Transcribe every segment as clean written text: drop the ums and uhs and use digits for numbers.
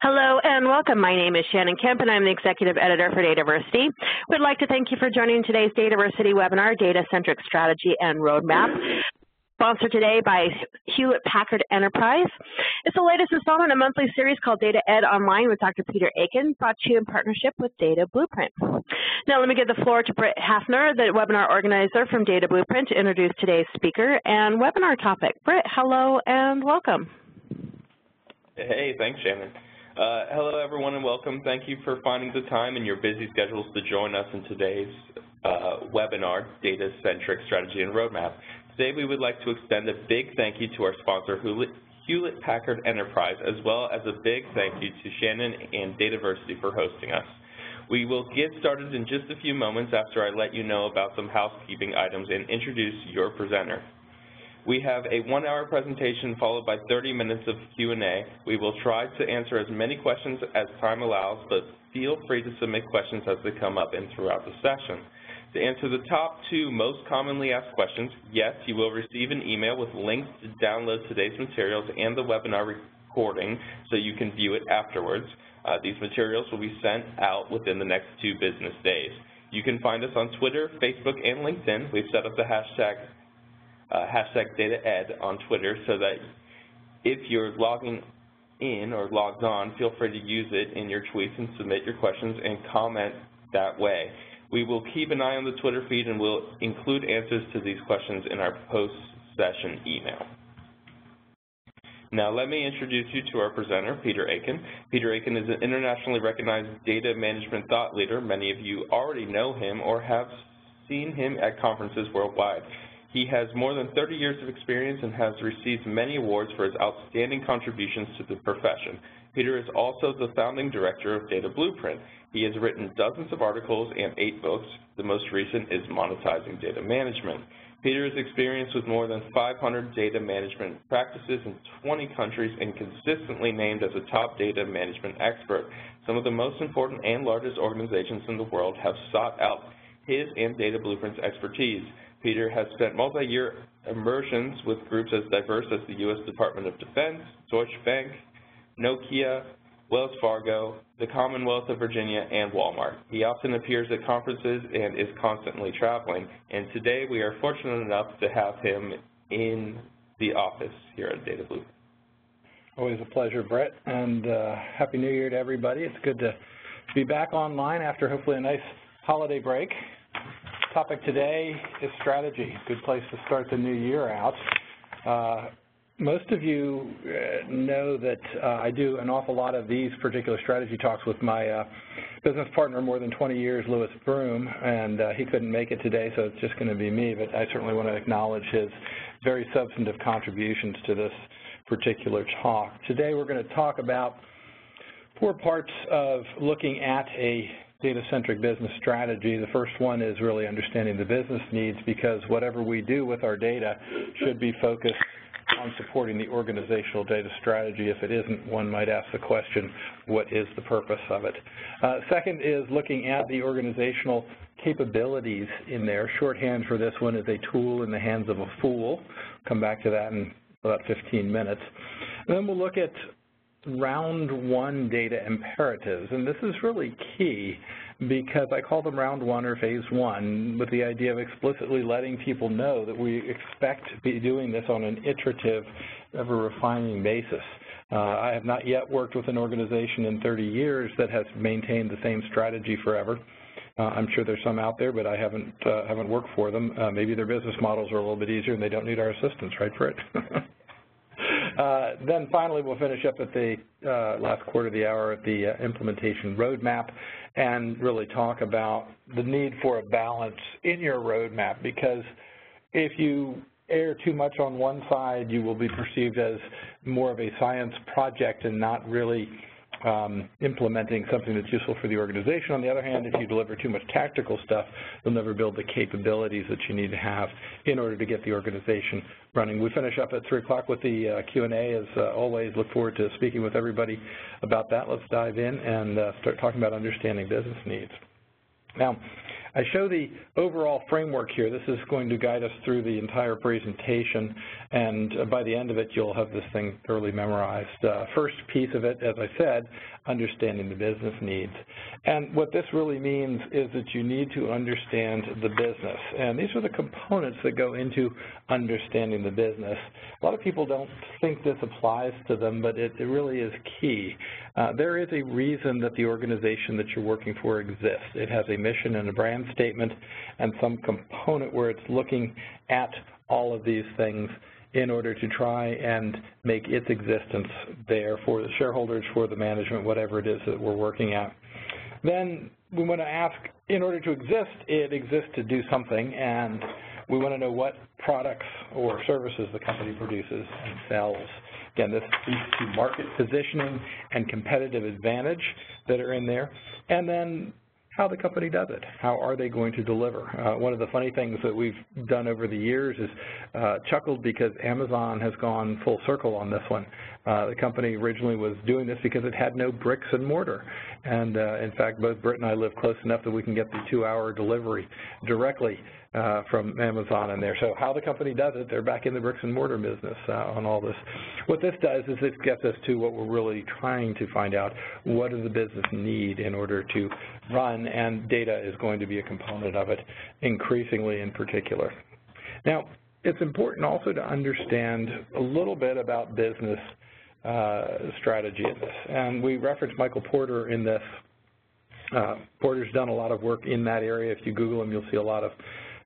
Hello and welcome. My name is Shannon Kemp and I'm the Executive Editor for Dataversity. We'd like to thank you for joining today's Dataversity webinar, Data-Centric Strategy and Roadmap, sponsored today by Hewlett Packard Enterprise. It's the latest installment in a monthly series called Data Ed Online with Dr. Peter Aiken, brought to you in partnership with Data Blueprint. Now let me give the floor to Britt Hafner, the webinar organizer from Data Blueprint, to introduce today's speaker and webinar topic. Britt, hello and welcome. Hey, thanks, Shannon. Hello, everyone, and welcome. Thank you for finding the time in your busy schedules to join us in today's webinar, Data-Centric Strategy and Roadmap. Today, we would like to extend a big thank you to our sponsor, Hewlett Packard Enterprise, as well as a big thank you to Shannon and Dataversity for hosting us. We will get started in just a few moments after I let you know about some housekeeping items and introduce your presenter. We have a one-hour presentation followed by 30 minutes of Q&A. We will try to answer as many questions as time allows, but feel free to submit questions as they come up and throughout the session. To answer the top two most commonly asked questions, yes, you will receive an email with links to download today's materials and the webinar recording so you can view it afterwards. These materials will be sent out within the next 2 business days. You can find us on Twitter, Facebook, and LinkedIn. We've set up the hashtag DataEd on Twitter so that if you're logging in or logged on, feel free to use it in your tweets and submit your questions and comment that way. We will keep an eye on the Twitter feed and we'll include answers to these questions in our post-session email. Now let me introduce you to our presenter, Peter Aiken. Peter Aiken is an internationally recognized data management thought leader. Many of you already know him or have seen him at conferences worldwide. He has more than 30 years of experience and has received many awards for his outstanding contributions to the profession. Peter is also the founding director of Data Blueprint. He has written dozens of articles and 8 books. The most recent is Monetizing Data Management. Peter is experienced with more than 500 data management practices in 20 countries and consistently named as a top data management expert. Some of the most important and largest organizations in the world have sought out his and Data Blueprint's expertise. Peter has spent multi-year immersions with groups as diverse as the US Department of Defense, Deutsche Bank, Nokia, Wells Fargo, the Commonwealth of Virginia, and Walmart. He often appears at conferences and is constantly traveling, and today we are fortunate enough to have him in the office here at Data Blueprint. Always a pleasure, Brett, and Happy New Year to everybody. It's good to be back online after hopefully a nice holiday break. Topic today is strategy. Good place to start the new year out. Most of you know that I do an awful lot of these particular strategy talks with my business partner more than 20 years, Lewis Broome, and he couldn't make it today, so it's just going to be me, but I certainly want to acknowledge his very substantive contributions to this particular talk. Today we're going to talk about 4 parts of looking at a data-centric business strategy. The first one is really understanding the business needs, because whatever we do with our data should be focused on supporting the organizational data strategy. If it isn't, one might ask the question, what is the purpose of it? Second is looking at the organizational capabilities in there. Shorthand for this one is a tool in the hands of a fool. Come back to that in about 15 minutes. And then we'll look at round 1 data imperatives, and this is really key because I call them round 1 or phase 1 with the idea of explicitly letting people know that we expect to be doing this on an iterative, ever-refining basis. I have not yet worked with an organization in 30 years that has maintained the same strategy forever. I'm sure there's some out there, but I haven't worked for them. Maybe their business models are a little bit easier and they don't need our assistance, right, Britt? Then finally, we'll finish up at the last quarter of the hour at the implementation roadmap and really talk about the need for a balance in your roadmap, because if you err too much on one side, you will be perceived as more of a science project and not really implementing something that's useful for the organization. On the other hand, if you deliver too much tactical stuff, you'll never build the capabilities that you need to have in order to get the organization running. We finish up at 3 o'clock with the Q&A as always. Look forward to speaking with everybody about that. Let's dive in and start talking about understanding business needs. Now, I show the overall framework here. This is going to guide us through the entire presentation, and by the end of it, you'll have this thing thoroughly memorized. First piece of it, as I said, understanding the business needs. And what this really means is that you need to understand the business. And these are the components that go into understanding the business. A lot of people don't think this applies to them, but it really is key. There is a reason that the organization that you're working for exists. It has a mission and a brand statement and some component where it's looking at all of these things in order to try and make its existence there for the shareholders, for the management, whatever it is that we're working at. Then we want to ask, in order to exist, it exists to do something, and we want to know what products or services the company produces and sells. Again, this leads to market positioning and competitive advantage that are in there. And then how the company does it. How are they going to deliver? One of the funny things that we've done over the years is chuckled because Amazon has gone full circle on this one. The company originally was doing this because it had no bricks and mortar. And in fact, both Britt and I live close enough that we can get the 2-hour delivery directly from Amazon in there. So how the company does it, they're back in the bricks and mortar business on all this. What this does is it gets us to what we're really trying to find out. What does the business need in order to run? And data is going to be a component of it, increasingly in particular. Now, it's important also to understand a little bit about business strategy in this. And we referenced Michael Porter in this. Porter's done a lot of work in that area. If you Google him, you'll see a lot of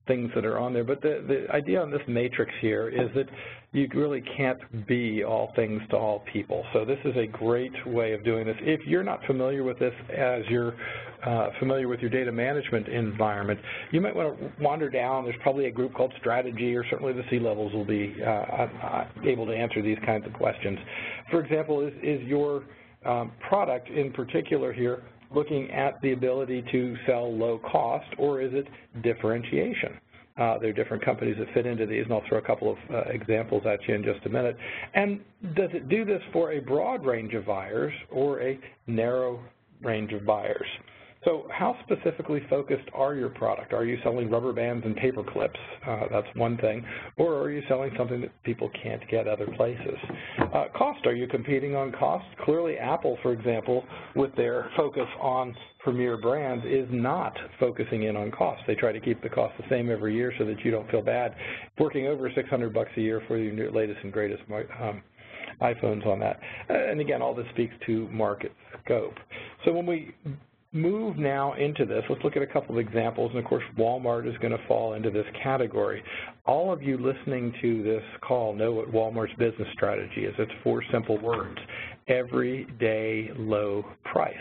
things that are on there. But the idea on this matrix here is that you really can't be all things to all people. So this is a great way of doing this. If you're not familiar with this as you're familiar with your data management environment, you might want to wander down. There's probably a group called strategy, or certainly the C-levels will be able to answer these kinds of questions. For example, is your product in particular here looking at the ability to sell low cost, or is it differentiation? There are different companies that fit into these, and I'll throw a couple of examples at you in just a minute. And does it do this for a broad range of buyers or a narrow range of buyers? So how specifically focused are your product? Are you selling rubber bands and paper clips? That's one thing. Or are you selling something that people can't get other places? Cost, are you competing on cost? Clearly Apple, for example, with their focus on premier brands is not focusing in on cost. They try to keep the cost the same every year so that you don't feel bad working over $600 a year for your latest and greatest iPhones on that. And again, all this speaks to market scope. So when we move now into this, let's look at a couple of examples, and of course Walmart is going to fall into this category. All of you listening to this call know what Walmart's business strategy is. It's 4 simple words: everyday low price.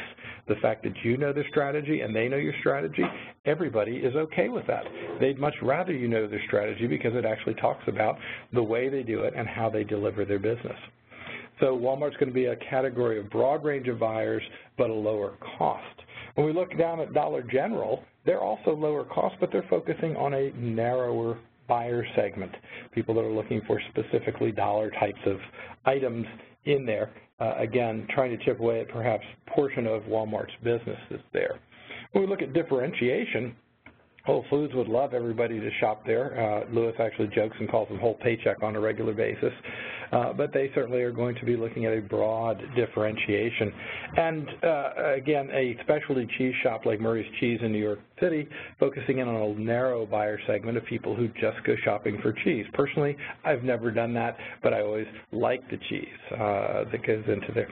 The fact that you know their strategy and they know your strategy, everybody is okay with that. They'd much rather you know their strategy because it actually talks about the way they do it and how they deliver their business. So Walmart's going to be a category of broad range of buyers, but a lower cost. When we look down at Dollar General, they're also lower cost, but they're focusing on a narrower buyer segment, people that are looking for specifically dollar types of items in there, again, trying to chip away at perhaps a portion of Walmart's business that's there. When we look at differentiation, Whole Foods would love everybody to shop there. Lewis actually jokes and calls them whole paycheck on a regular basis. But they certainly are going to be looking at a broad differentiation. And again, a specialty cheese shop like Murray's Cheese in New York City, focusing in on a narrow buyer segment of people who just go shopping for cheese. Personally, I've never done that, but I always like the cheese that goes into there.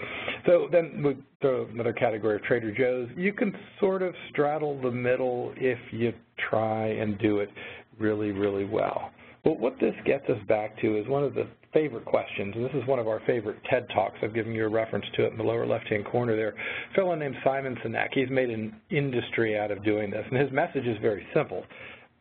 So then we throw another category of Trader Joe's. You can sort of straddle the middle if you try and do it really, really well. But what this gets us back to is one of the favorite questions, and this is one of our favorite TED Talks. I've given you a reference to it in the lower left-hand corner there. A fellow named Simon Sinek, he's made an industry out of doing this, and his message is very simple.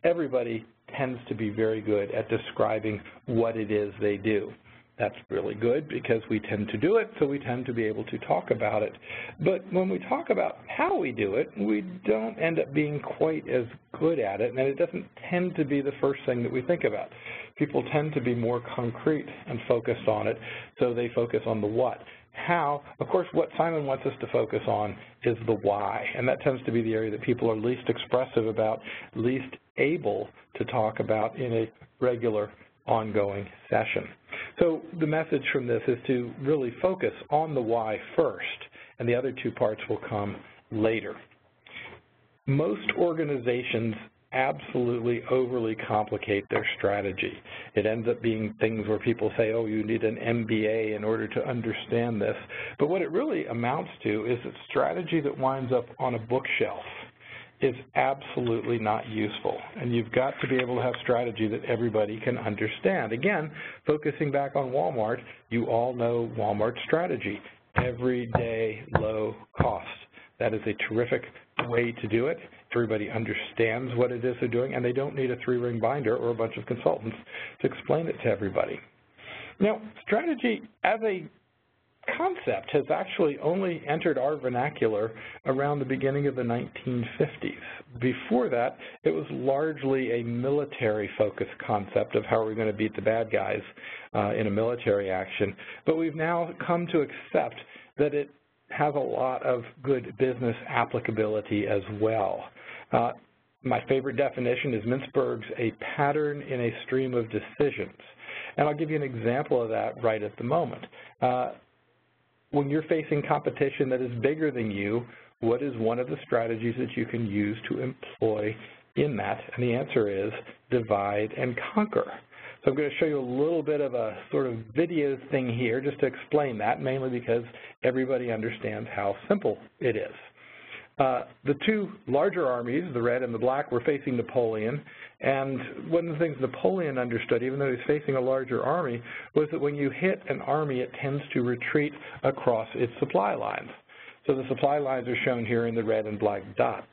Everybody tends to be very good at describing what it is they do. That's really good because we tend to do it, so we tend to be able to talk about it. But when we talk about how we do it, we don't end up being quite as good at it, and it doesn't tend to be the first thing that we think about. People tend to be more concrete and focused on it, so they focus on the what. how, of course, what Simon wants us to focus on is the why, and that tends to be the area that people are least expressive about, least able to talk about in a regular, ongoing session. So the message from this is to really focus on the why first, and the other two parts will come later. Most organizations absolutely overly complicate their strategy. It ends up being things where people say, oh, you need an MBA in order to understand this. But what it really amounts to is that strategy that winds up on a bookshelf is absolutely not useful. And you've got to be able to have strategy that everybody can understand. Again, focusing back on Walmart, you all know Walmart's strategy. Everyday low cost. That is a terrific way to do it. Everybody understands what it is they're doing, and they don't need a three-ring binder or a bunch of consultants to explain it to everybody. Now, strategy as a concept has actually only entered our vernacular around the beginning of the 1950s. Before that, it was largely a military-focused concept of how we're going to beat the bad guys in a military action, but we've now come to accept that it has a lot of good business applicability as well. My favorite definition is Mintzberg's, a pattern in a stream of decisions. And I'll give you an example of that right at the moment. When you're facing competition that is bigger than you, what is one of the strategies that you can use to employ in that? And the answer is divide and conquer. So I'm going to show you a little bit of a sort of video thing here just to explain that, mainly because everybody understands how simple it is. The two larger armies, the red and the black, were facing Napoleon, and one of the things Napoleon understood, even though he was facing a larger army, was that when you hit an army, it tends to retreat across its supply lines. So the supply lines are shown here in the red and black dots.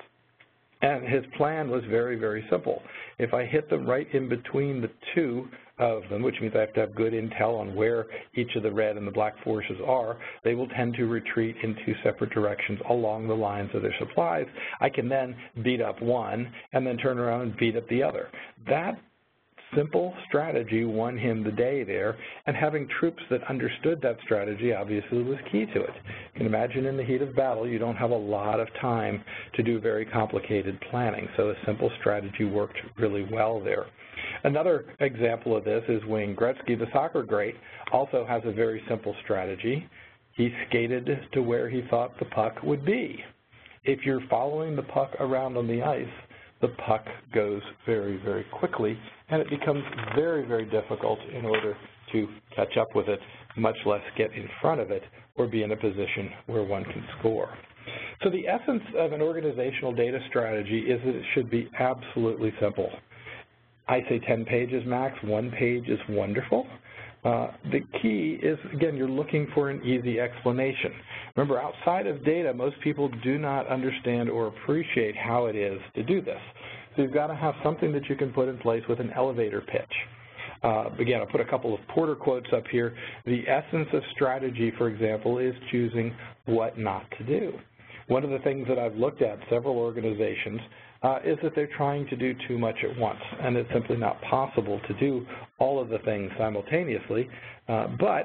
And his plan was very, very simple. If I hit them right in between the two of them, which means I have to have good intel on where each of the red and the black forces are, they will tend to retreat in two separate directions along the lines of their supplies. I can then beat up one and then turn around and beat up the other. That simple strategy won him the day there, and having troops that understood that strategy obviously was key to it. You can imagine in the heat of battle, you don't have a lot of time to do very complicated planning, so a simple strategy worked really well there. Another example of this is Wayne Gretzky, the soccer great, also has a very simple strategy. He skated to where he thought the puck would be. If you're following the puck around on the ice, the puck goes very, very quickly, and it becomes very, very difficult in order to catch up with it, much less get in front of it or be in a position where one can score. So the essence of an organizational data strategy is that it should be absolutely simple. I say 10 pages max, one page is wonderful. The key is, again, you're looking for an easy explanation. Remember, outside of data, most people do not understand or appreciate how it is to do this. So you've got to have something that you can put in place with an elevator pitch. Again, I'll put a couple of Porter quotes up here. The essence of strategy, for example, is choosing what not to do. One of the things that I've looked at, several organizations, is that they're trying to do too much at once, and it's simply not possible to do all of the things simultaneously, but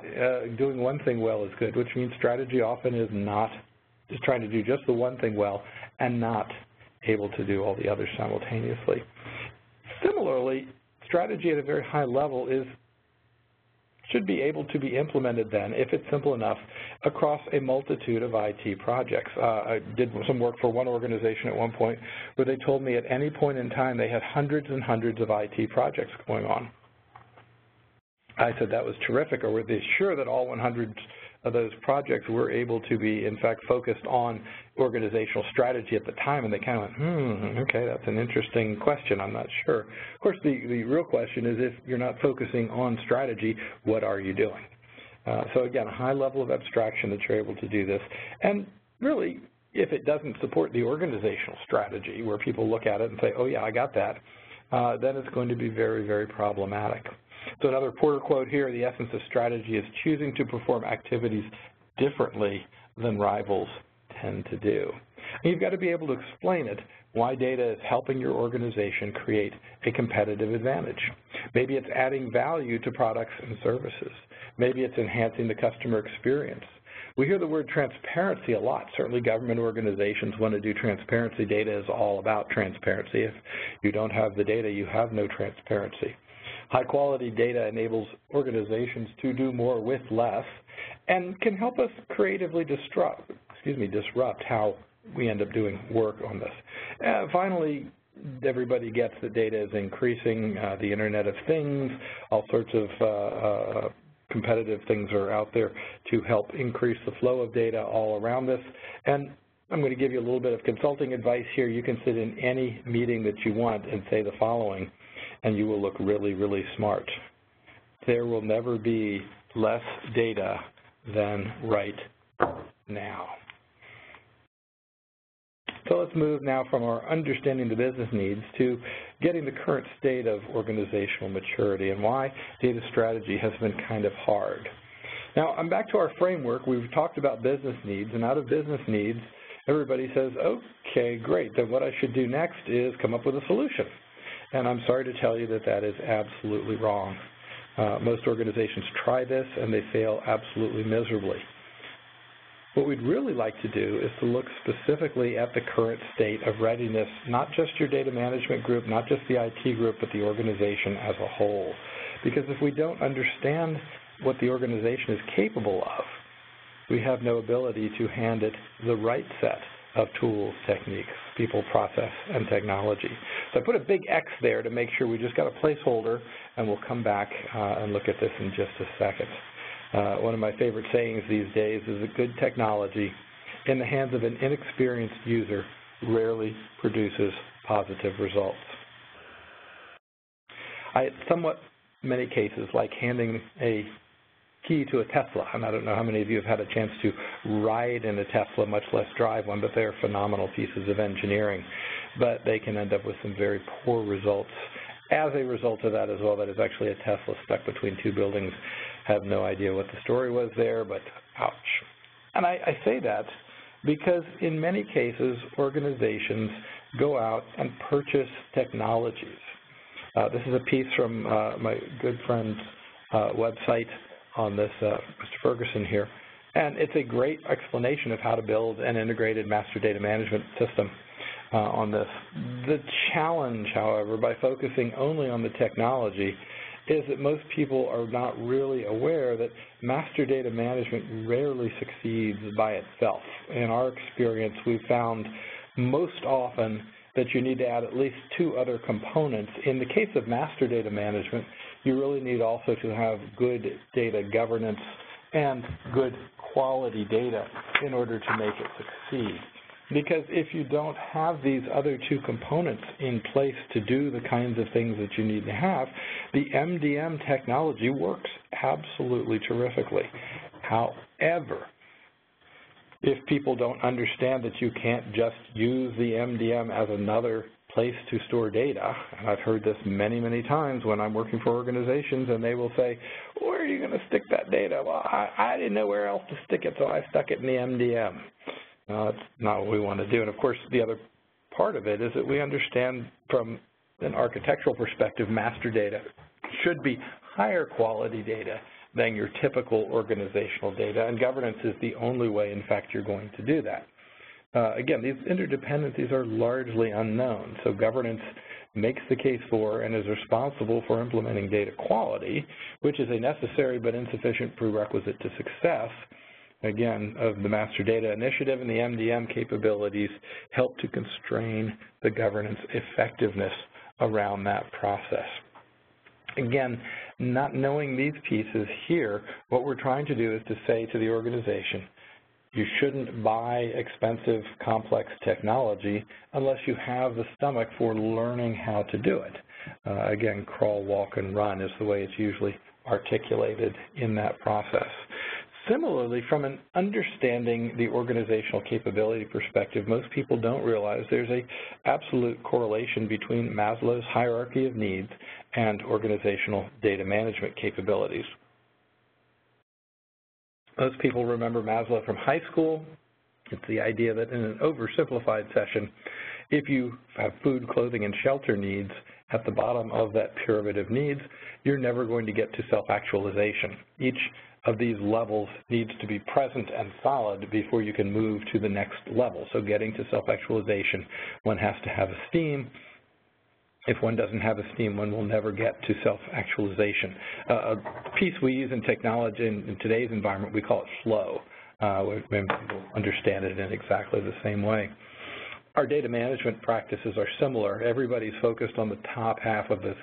doing one thing well is good, which means strategy often is trying to do just the one thing well and not able to do all the others simultaneously. Similarly, strategy at a very high level should be able to be implemented then, if it's simple enough, across a multitude of IT projects. I did some work for one organization at one point where they told me at any point in time they had hundreds and hundreds of IT projects going on. I said that was terrific. Or were they sure that all 100 of those projects were able to be, in fact, focused on organizational strategy at the time? And they kind of went, okay, that's an interesting question. I'm not sure. Of course, the real question is, if you're not focusing on strategy, what are you doing? So again, a high level of abstraction that you're able to do this. And really, if it doesn't support the organizational strategy, where people look at it and say, oh, yeah, I got that, then it's going to be very, very problematic. So another Porter quote here, the essence of strategy is choosing to perform activities differently than rivals tend to do. And you've got to be able to explain it, why data is helping your organization create a competitive advantage. Maybe it's adding value to products and services. Maybe it's enhancing the customer experience. We hear the word transparency a lot. Certainly government organizations want to do transparency. Data is all about transparency. If you don't have the data, you have no transparency. High-quality data enables organizations to do more with less and can help us creatively disrupt how we end up doing work on this. Finally, everybody gets that data is increasing, the Internet of Things, all sorts of competitive things are out there to help increase the flow of data all around this. And I'm going to give you a little bit of consulting advice here. You can sit in any meeting that you want and say the following, and you will look really, really smart. There will never be less data than right now. So let's move now from our understanding the business needs to getting the current state of organizational maturity and why data strategy has been kind of hard. Now, I'm back to our framework. We've talked about business needs, and out of business needs, everybody says, okay, great, then what I should do next is come up with a solution. And I'm sorry to tell you that that is absolutely wrong. Most organizations try this, and they fail absolutely miserably. What we'd really like to do is to look specifically at the current state of readiness, not just your data management group, not just the IT group, but the organization as a whole. Because if we don't understand what the organization is capable of, we have no ability to hand it the right set of tools, techniques, people, process, and technology. So I put a big X there to make sure we just got a placeholder, and we'll come back and look at this in just a second. One of my favorite sayings these days is that good technology in the hands of an inexperienced user rarely produces positive results. I had somewhat many cases like handing a key to a Tesla, and I don't know how many of you have had a chance to ride in a Tesla, much less drive one, but they're phenomenal pieces of engineering, but they can end up with some very poor results as a result of that as well. That is actually a Tesla stuck between two buildings. Have no idea what the story was there, but ouch. And I say that because in many cases, organizations go out and purchase technologies. This is a piece from my good friend's website on this, Mr. Ferguson here, and it's a great explanation of how to build an integrated master data management system on this. The challenge, however, by focusing only on the technology is that most people are not really aware that master data management rarely succeeds by itself. In our experience, we've found most often that you need to add at least two other components. In the case of master data management, you really need also to have good data governance and good quality data in order to make it succeed. Because if you don't have these other two components in place to do the kinds of things that you need to have, the MDM technology works absolutely terrifically. However, if people don't understand that you can't just use the MDM as another place to store data, and I've heard this many, many times when I'm working for organizations, and they will say, where are you going to stick that data? Well, I didn't know where else to stick it, so I stuck it in the MDM. That's not what we want to do. And of course, the other part of it is that we understand from an architectural perspective, master data should be higher quality data than your typical organizational data, and governance is the only way, in fact, you're going to do that. Again, these interdependencies are largely unknown, so governance makes the case for and is responsible for implementing data quality, which is a necessary but insufficient prerequisite to success. Again, of the Master Data Initiative and the MDM capabilities help to constrain the governance effectiveness around that process. Again, not knowing these pieces here, what we're trying to do is to say to the organization, you shouldn't buy expensive, complex technology unless you have the stomach for learning how to do it. Again, crawl, walk, and run is the way it's usually articulated in that process. Similarly, from an understanding the organizational capability perspective, most people don't realize there's an absolute correlation between Maslow's hierarchy of needs and organizational data management capabilities. Most people remember Maslow from high school. It's the idea that in an oversimplified session, if you have food, clothing, and shelter needs at the bottom of that pyramid of needs, you're never going to get to self-actualization. Each of these levels needs to be present and solid before you can move to the next level. So getting to self-actualization, one has to have esteem. If one doesn't have esteem, one will never get to self-actualization. A piece we use in technology in today's environment, we call it flow, when people understand it in exactly the same way. Our data management practices are similar. Everybody's focused on the top half of this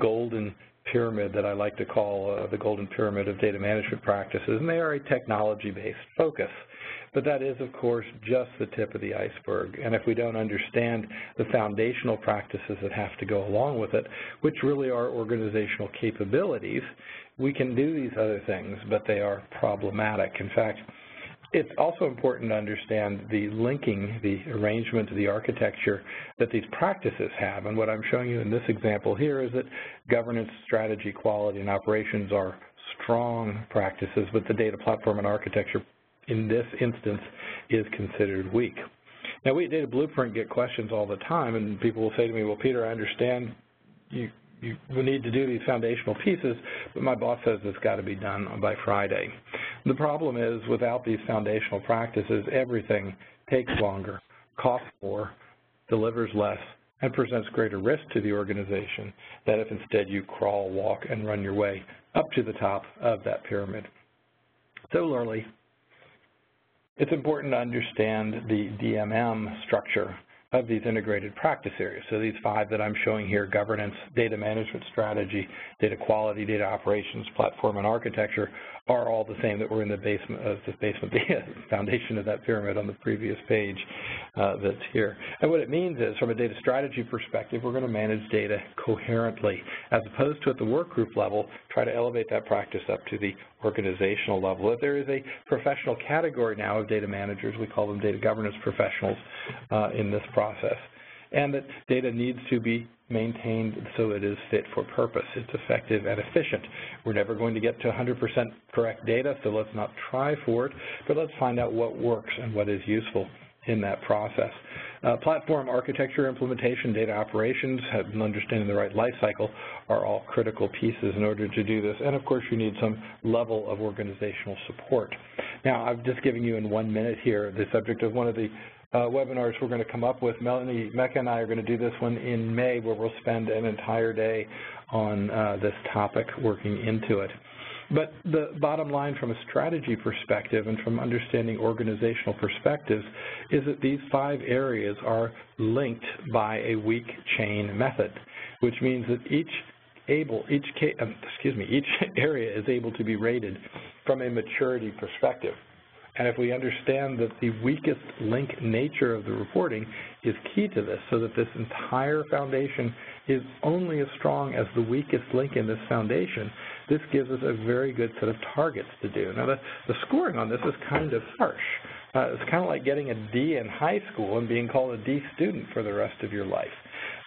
golden pyramid that I like to call the golden pyramid of data management practices, and they are a technology-based focus. But that is, of course, just the tip of the iceberg. And if we don't understand the foundational practices that have to go along with it, which really are organizational capabilities, we can do these other things, but they are problematic. In fact, it's also important to understand the linking, the arrangement, the architecture that these practices have. And what I'm showing you in this example here is that governance, strategy, quality, and operations are strong practices, but the data platform and architecture in this instance is considered weak. Now, we at Data Blueprint get questions all the time, and people will say to me, well, Peter, I understand you need to do these foundational pieces, but my boss says it's got to be done by Friday. The problem is, without these foundational practices, everything takes longer, costs more, delivers less, and presents greater risk to the organization than if instead you crawl, walk, and run your way up to the top of that pyramid. Similarly, it's important to understand the DMM structure of these integrated practice areas. So these five that I'm showing here, governance, data management strategy, data quality, data operations, platform, and architecture, are all the same that were in the basement of the foundation of that pyramid on the previous page that's here. And what it means is, from a data strategy perspective, we're going to manage data coherently, as opposed to at the work group level, try to elevate that practice up to the organizational level. If there is a professional category now of data managers, we call them data governance professionals in this process, and that data needs to be maintained so it is fit for purpose. It's effective and efficient. We're never going to get to 100% correct data, so let's not try for it, but let's find out what works and what is useful in that process. Platform architecture, implementation, data operations, and understanding the right life cycle are all critical pieces in order to do this. And of course, you need some level of organizational support. Now, I've just given you in 1 minute here the subject of one of the webinars we're going to come up with. Melanie Mecca and I are going to do this one in May, where we'll spend an entire day on this topic, working into it. But the bottom line from a strategy perspective and from understanding organizational perspectives is that these five areas are linked by a weak chain method, which means that each area is able to be rated from a maturity perspective. And if we understand that the weakest link nature of the reporting is key to this, so that this entire foundation is only as strong as the weakest link in this foundation, this gives us a very good set of targets to do. Now, the scoring on this is kind of harsh. It's kind of like getting a D in high school and being called a D student for the rest of your life.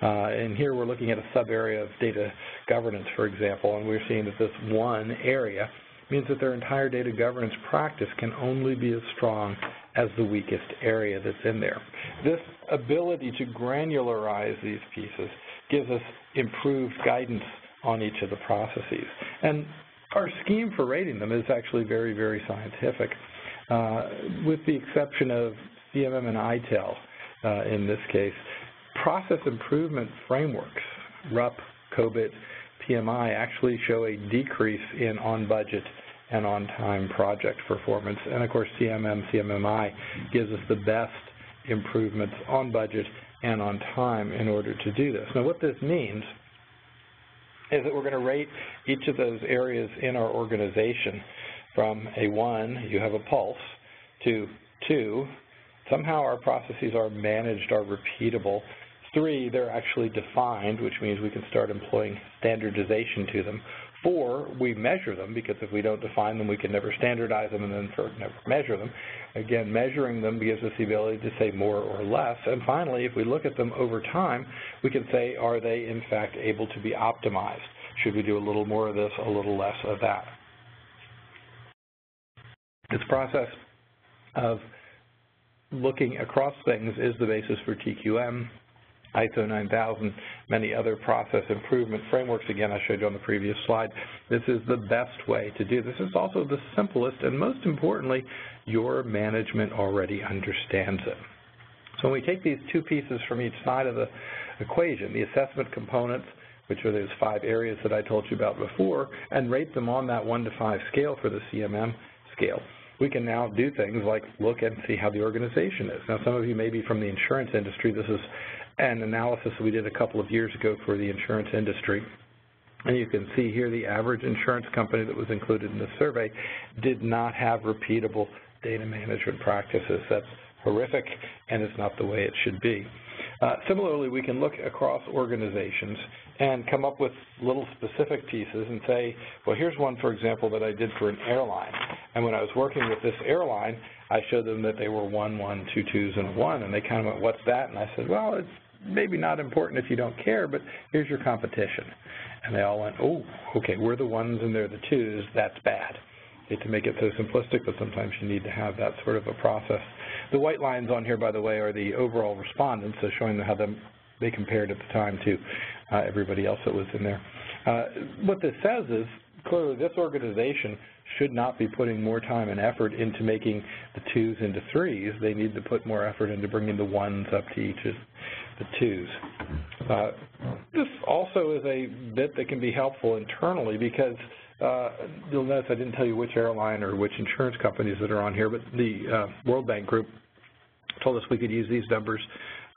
And here we're looking at a sub-area of data governance, for example, and we're seeing that this one area means that their entire data governance practice can only be as strong as the weakest area that's in there. This ability to granularize these pieces gives us improved guidance on each of the processes. And our scheme for rating them is actually very, very scientific, with the exception of CMM and ITIL in this case. Process improvement frameworks, RUP, COBIT, PMI, actually show a decrease in on-budget and on-time project performance. And of course, CMM, CMMI gives us the best improvements on budget and on time in order to do this. Now, what this means is that we're going to rate each of those areas in our organization from a 1, you have a pulse, to 2, somehow our processes are managed, are repeatable. 3, they're actually defined, which means we can start employing standardization to them. 4, we measure them, because if we don't define them, we can never standardize them and then never measure them. Again, measuring them gives us the ability to say more or less. And finally, if we look at them over time, we can say, are they in fact able to be optimized? Should we do a little more of this, a little less of that? This process of looking across things is the basis for TQM, ISO 9000, many other process improvement frameworks. Again, I showed you on the previous slide. This is the best way to do this. It's also the simplest, and most importantly, your management already understands it. So when we take these two pieces from each side of the equation, the assessment components, which are those five areas that I told you about before, and rate them on that 1 to 5 scale for the CMM scale, we can now do things like look and see how the organization is. Now, some of you may be from the insurance industry. This is an analysis we did a couple of years ago for the insurance industry. And you can see here the average insurance company that was included in the survey did not have repeatable data management practices. That's horrific, and it's not the way it should be. Similarly, we can look across organizations and come up with little specific pieces and say, well, here's one, for example, that I did for an airline. And when I was working with this airline, I showed them that they were 1, 1, 2, 2s, and 1, and they kind of went, what's that? And I said, well, it's maybe not important if you don't care, but here's your competition. And they all went, oh, okay, we're the 1s and they're the 2s, that's bad. I hate to make it so simplistic, but sometimes you need to have that sort of a process. The white lines on here, by the way, are the overall respondents, so showing how they compared at the time to everybody else that was in there. What this says is, clearly, this organization should not be putting more time and effort into making the 2s into 3s. They need to put more effort into bringing the 1s up to each of the 2s. This also is a bit that can be helpful internally because you'll notice I didn't tell you which airline or which insurance companies that are on here, but the World Bank Group told us we could use these numbers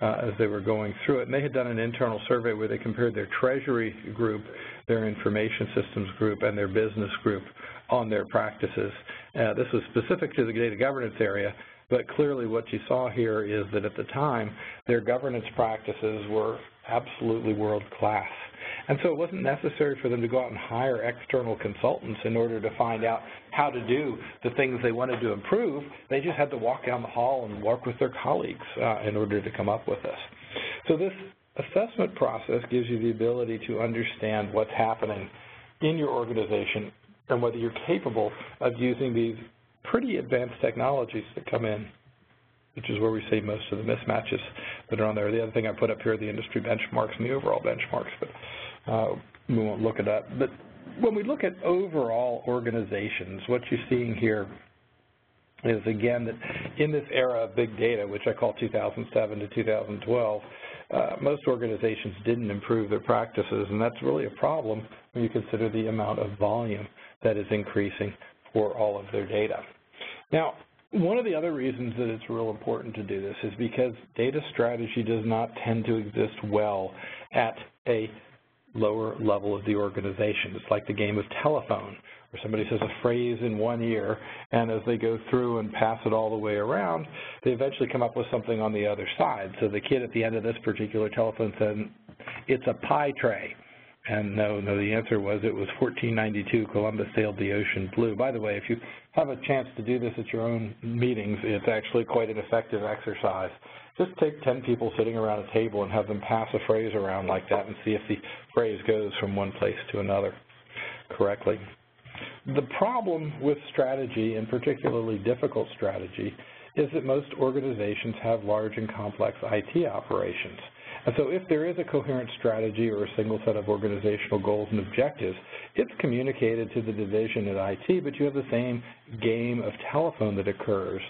as they were going through it. And they had done an internal survey where they compared their Treasury group, their Information Systems group, and their Business group on their practices. This was specific to the data governance area, but clearly what you saw here is that at the time, their governance practices were absolutely world-class. And so it wasn't necessary for them to go out and hire external consultants in order to find out how to do the things they wanted to improve. They just had to walk down the hall and work with their colleagues in order to come up with this. So this assessment process gives you the ability to understand what's happening in your organization and whether you're capable of using these pretty advanced technologies that come in, which is where we see most of the mismatches that are on there. The other thing I put up here are the industry benchmarks and the overall benchmarks, but we won't look at that. But when we look at overall organizations, what you're seeing here is, again, that in this era of big data, which I call 2007 to 2012, most organizations didn't improve their practices, and that's really a problem when you consider the amount of volume that is increasing for all of their data. Now, one of the other reasons that it's real important to do this is because data strategy does not tend to exist well at a lower level of the organization. It's like the game of telephone, where somebody says a phrase in one ear, and as they go through and pass it all the way around, they eventually come up with something on the other side. So the kid at the end of this particular telephone said, it's a pie tray. And no, the answer was it was 1492, Columbus sailed the ocean blue. By the way, if you have a chance to do this at your own meetings, it's actually quite an effective exercise. Just take 10 people sitting around a table and have them pass a phrase around like that and see if the phrase goes from one place to another correctly. The problem with strategy, and particularly difficult strategy, is that most organizations have large and complex IT operations. And so if there is a coherent strategy or a single set of organizational goals and objectives, it's communicated to the division at IT, but you have the same game of telephone that occurs,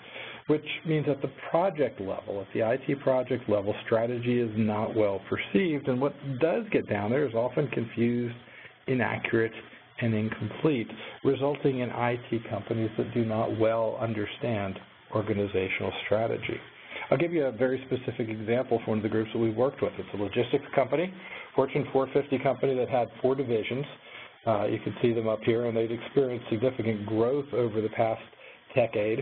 which means at the project level, at the IT project level, strategy is not well perceived, and what does get down there is often confused, inaccurate, and incomplete, resulting in IT companies that do not well understand organizational strategy. I'll give you a very specific example from one of the groups that we've worked with. It's a logistics company, Fortune 450 company that had 4 divisions. You can see them up here, and they'd experienced significant growth over the past decade.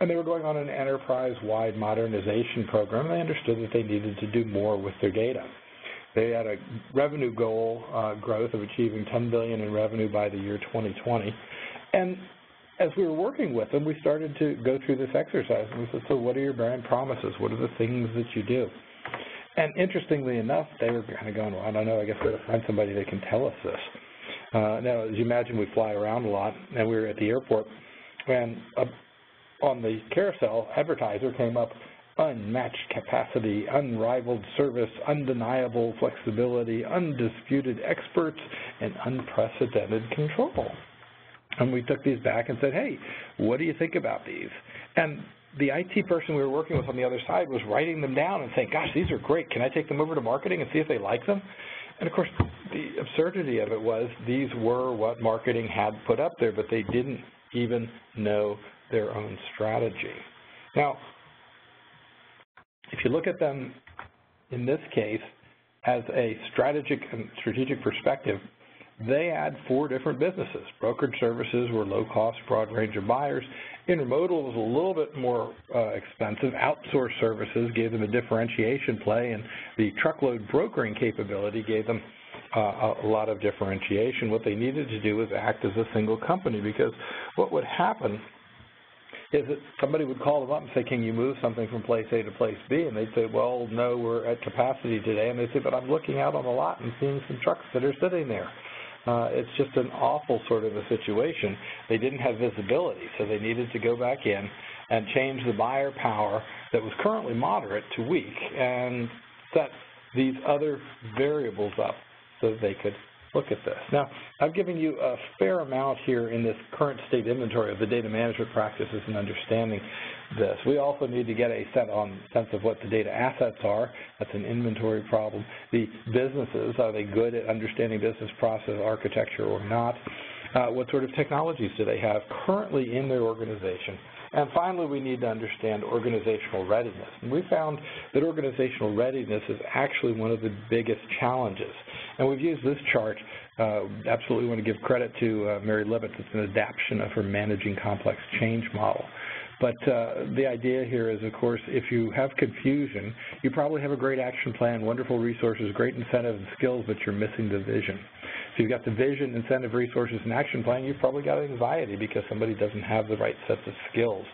And they were going on an enterprise-wide modernization program. They understood that they needed to do more with their data. They had a revenue goal growth of achieving $10 billion in revenue by the year 2020. And as we were working with them, we started to go through this exercise, and we said, so what are your brand promises? What are the things that you do? And interestingly enough, they were kind of going, well, I don't know, I guess we're going to find somebody that can tell us this. Now, as you imagine, we fly around a lot, and we were at the airport, and on the carousel, advertiser came up unmatched capacity, unrivaled service, undeniable flexibility, undisputed experts, and unprecedented control. And we took these back and said, hey, what do you think about these? And the IT person we were working with on the other side was writing them down and saying, gosh, these are great. Can I take them over to marketing and see if they like them? And, of course, the absurdity of it was these were what marketing had put up there, but they didn't even know their own strategy. Now, if you look at them in this case as a strategic perspective, they had four different businesses. Brokerage services were low cost, broad range of buyers. Intermodal was a little bit more expensive. Outsourced services gave them a differentiation play, and the truckload brokering capability gave them a lot of differentiation. What they needed to do was act as a single company, because what would happen is that somebody would call them up and say, can you move something from place A to place B? And they'd say, well, no, we're at capacity today. And they'd say, but I'm looking out on the lot and seeing some trucks that are sitting there. It's just an awful sort of a situation. They didn't have visibility, so they needed to go back in and change the buyer power that was currently moderate to weak and set these other variables up so that they could look at this. Now, I've given you a fair amount here in this current state inventory of the data management practices and understanding this. We also need to get a sense of what the data assets are. That's an inventory problem. The businesses, are they good at understanding business process architecture or not? What sort of technologies do they have currently in their organization? And finally, we need to understand organizational readiness. And we found that organizational readiness is actually one of the biggest challenges. And we've used this chart. Absolutely want to give credit to Mary Levitt. It's an adaptation of her managing complex change model. But the idea here is, of course, if you have confusion, you probably have a great action plan, wonderful resources, great incentive and skills, but you're missing the vision. If you've got the vision, incentive, resources, and action plan, you've probably got anxiety because somebody doesn't have the right sets of skills.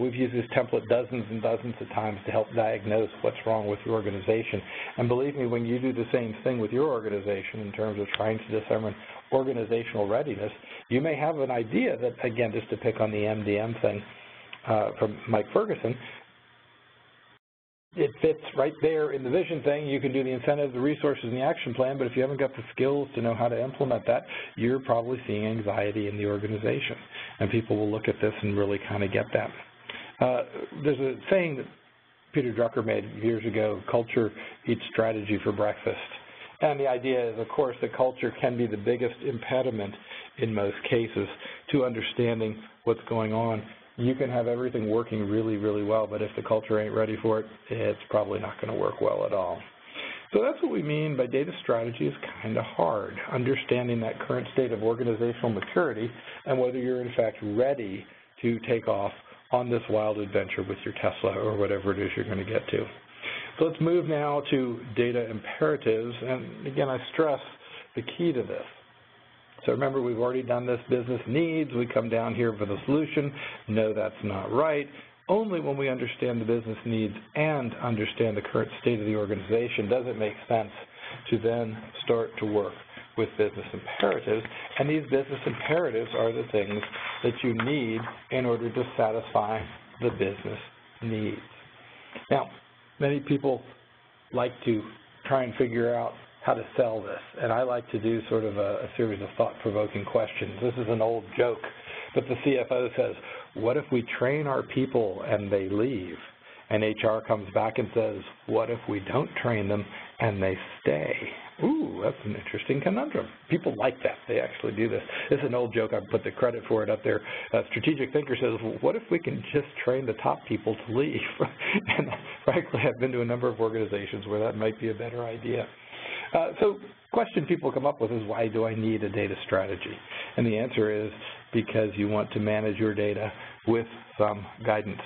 We've used this template dozens and dozens of times to help diagnose what's wrong with your organization. And believe me, when you do the same thing with your organization in terms of trying to determine organizational readiness, you may have an idea that, again, just to pick on the MDM thing from Mike Ferguson, it fits right there in the vision thing. You can do the incentive, the resources, and the action plan, but if you haven't got the skills to know how to implement that, you're probably seeing anxiety in the organization. And people will look at this and really kind of get that. There's a saying that Peter Drucker made years ago, culture eats strategy for breakfast. And the idea is, of course, that culture can be the biggest impediment in most cases to understanding what's going on. You can have everything working really, really well, but if the culture ain't ready for it, it's probably not going to work well at all. So that's what we mean by data strategy is kind of hard, understanding that current state of organizational maturity and whether you're, in fact, ready to take off on this wild adventure with your Tesla or whatever it is you're going to get to. So let's move now to data imperatives, and again, I stress the key to this. So remember, we've already done this business needs. We come down here for the solution. No, that's not right. Only when we understand the business needs and understand the current state of the organization does it make sense to then start to work with business imperatives. And these business imperatives are the things that you need in order to satisfy the business needs. Now, many people like to try and figure out how to sell this, and I like to do sort of a series of thought-provoking questions. This is an old joke, but the CFO says, what if we train our people and they leave? And HR comes back and says, what if we don't train them and they stay? Ooh, that's an interesting conundrum. People like that. They actually do this. This is an old joke. I put the credit for it up there. A strategic thinker says, well, what if we can just train the top people to leave? And frankly, I've been to a number of organizations where that might be a better idea. So question people come up with is, why do I need a data strategy? And the answer is because you want to manage your data with some guidance.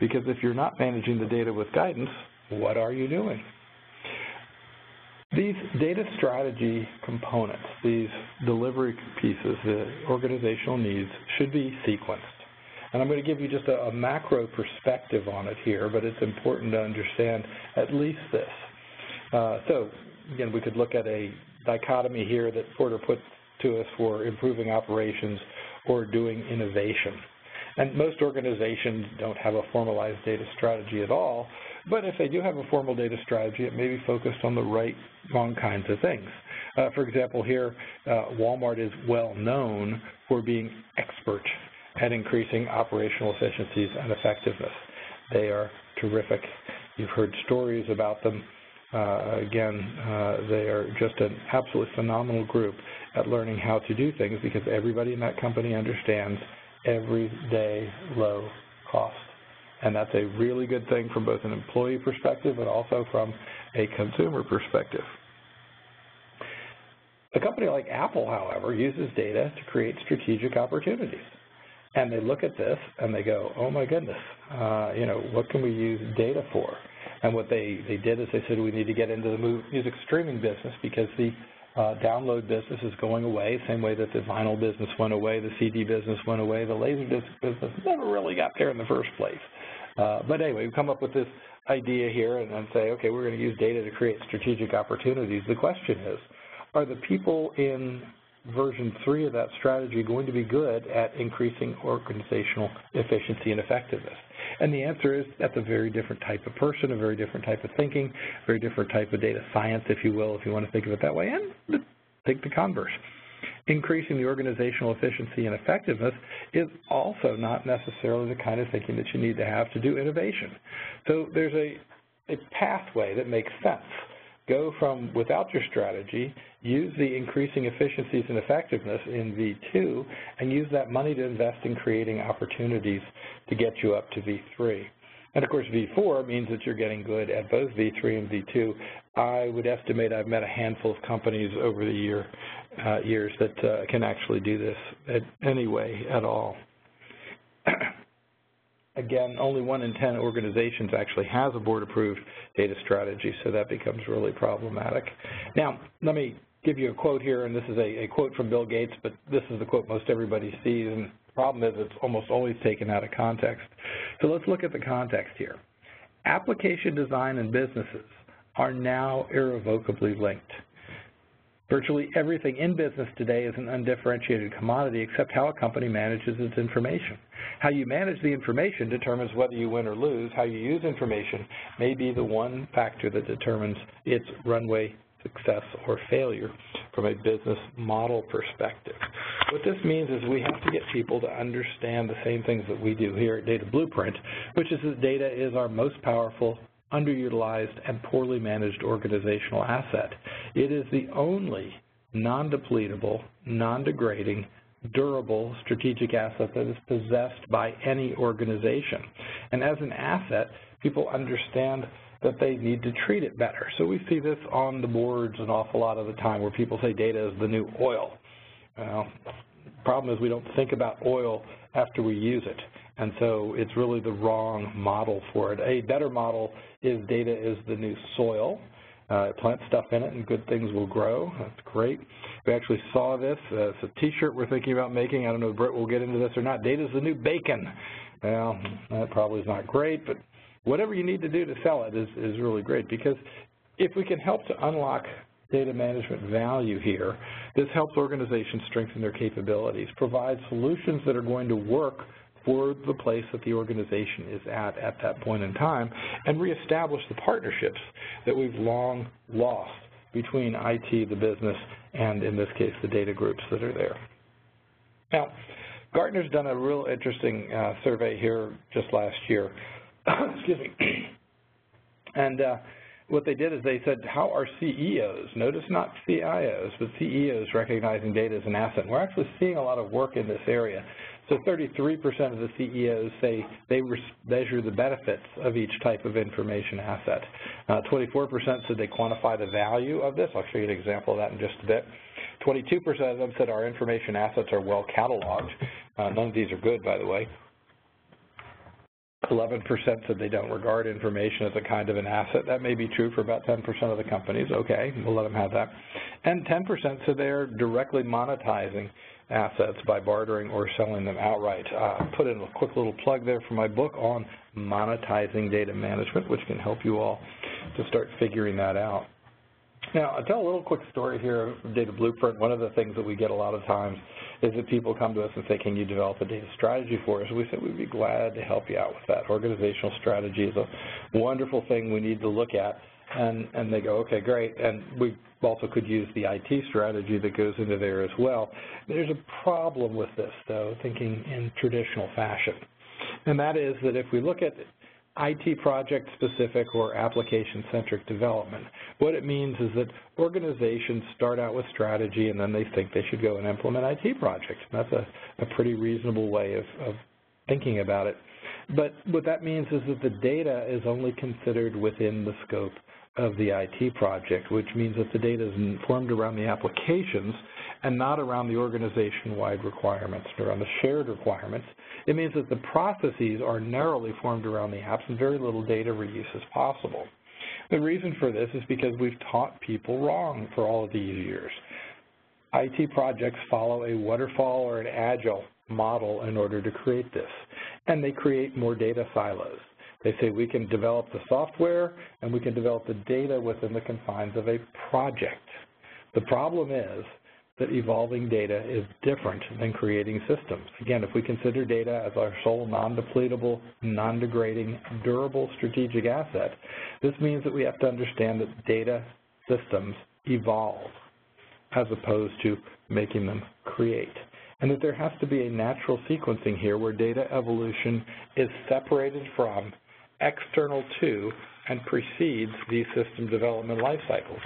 Because if you're not managing the data with guidance, what are you doing? These data strategy components, these delivery pieces, the organizational needs, should be sequenced. And I'm going to give you just a macro perspective on it here, but it's important to understand at least this. So, again, we could look at a dichotomy here that Porter put to us for improving operations or doing innovation. And most organizations don't have a formalized data strategy at all, but if they do have a formal data strategy, it may be focused on the right wrong kinds of things. For example, here, Walmart is well known for being expert at increasing operational efficiencies and effectiveness. They are terrific. You've heard stories about them. They are just an absolutely phenomenal group at learning how to do things because everybody in that company understands everyday low cost. And that's a really good thing from both an employee perspective but also from a consumer perspective. A company like Apple, however, uses data to create strategic opportunities. And they look at this and they go, oh my goodness, what can we use data for? And what they did is they said, we need to get into the music streaming business because the download business is going away, same way that the vinyl business went away, the CD business went away, the Laserdisc business never really got there in the first place. But anyway, we come up with this idea here and say, okay, we're going to use data to create strategic opportunities. The question is, are the people in version 3 of that strategy going to be good at increasing organizational efficiency and effectiveness? And the answer is that's a very different type of person, a very different type of thinking, a very different type of data science, if you will, if you want to think of it that way, and take the converse. Increasing the organizational efficiency and effectiveness is also not necessarily the kind of thinking that you need to have to do innovation. So there's a pathway that makes sense. Go from without your strategy, use the increasing efficiencies and effectiveness in V2, and use that money to invest in creating opportunities to get you up to V3. And of course, V4 means that you're getting good at both V3 and V2. I would estimate I've met a handful of companies over the years that can actually do this at any way at all. Again, only 1 in 10 organizations actually has a board-approved data strategy, so that becomes really problematic. Now, let me give you a quote here, and this is a quote from Bill Gates, but this is the quote most everybody sees, and the problem is it's almost always taken out of context. So let's look at the context here. Application design and businesses are now irrevocably linked. Virtually everything in business today is an undifferentiated commodity except how a company manages its information. How you manage the information determines whether you win or lose. How you use information may be the one factor that determines its runway success or failure from a business model perspective. What this means is we have to get people to understand the same things that we do here at Data Blueprint, which is that data is our most powerful, underutilized, and poorly managed organizational asset. It is the only non-depletable, non-degrading, durable strategic asset that is possessed by any organization. And as an asset, people understand that they need to treat it better. So we see this on the boards an awful lot of the time where people say data is the new oil. Well, the problem is we don't think about oil after we use it. And so it's really the wrong model for it. A better model is data is the new soil. Plant stuff in it and good things will grow. That's great. We actually saw this. It's a t-shirt we're thinking about making. I don't know if Britt will get into this or not. Data is the new bacon. Well, that probably is not great, but whatever you need to do to sell it is really great, because if we can help to unlock data management value here, this helps organizations strengthen their capabilities, provide solutions that are going to work for the place that the organization is at that point in time, and reestablish the partnerships that we've long lost between IT, the business, and in this case, the data groups that are there. Now, Gartner's done a real interesting survey here just last year. Excuse me. And what they did is they said, how are CEOs, notice not CIOs, but CEOs recognizing data as an asset? We're actually seeing a lot of work in this area. So 33% of the CEOs say they measure the benefits of each type of information asset. 24% said they quantify the value of this. I'll show you an example of that in just a bit. 22% of them said our information assets are well cataloged. None of these are good, by the way. 11% said they don't regard information as a kind of an asset. That may be true for about 10% of the companies. Okay, we'll let them have that. And 10% said they're directly monetizing assets by bartering or selling them outright. Put in a quick little plug there for my book on monetizing data management, which can help you all to start figuring that out. Now, I'll tell a little quick story here of Data Blueprint. One of the things that we get a lot of times is that people come to us and say, can you develop a data strategy for us? We say, we'd be glad to help you out with that. Organizational strategy is a wonderful thing we need to look at. And they go, okay, great. And we also could use the IT strategy that goes into there as well. There's a problem with this, though, thinking in traditional fashion. And that is that if we look at IT project-specific or application-centric development, what it means is that organizations start out with strategy and then they think they should go and implement IT projects. And that's a pretty reasonable way of thinking about it. But what that means is that the data is only considered within the scope of the IT project, which means that the data is informed around the applications and not around the organization-wide requirements or around the shared requirements. It means that the processes are narrowly formed around the apps and very little data reuse is possible. The reason for this is because we've taught people wrong for all of these years. IT projects follow a waterfall or an agile model in order to create this, and they create more data silos. They say we can develop the software and we can develop the data within the confines of a project. The problem is that evolving data is different than creating systems. Again, if we consider data as our sole non-depletable, non-degrading, durable strategic asset, this means that we have to understand that data systems evolve as opposed to making them create. And that there has to be a natural sequencing here where data evolution is separated from, external to, and precedes the system development life cycles.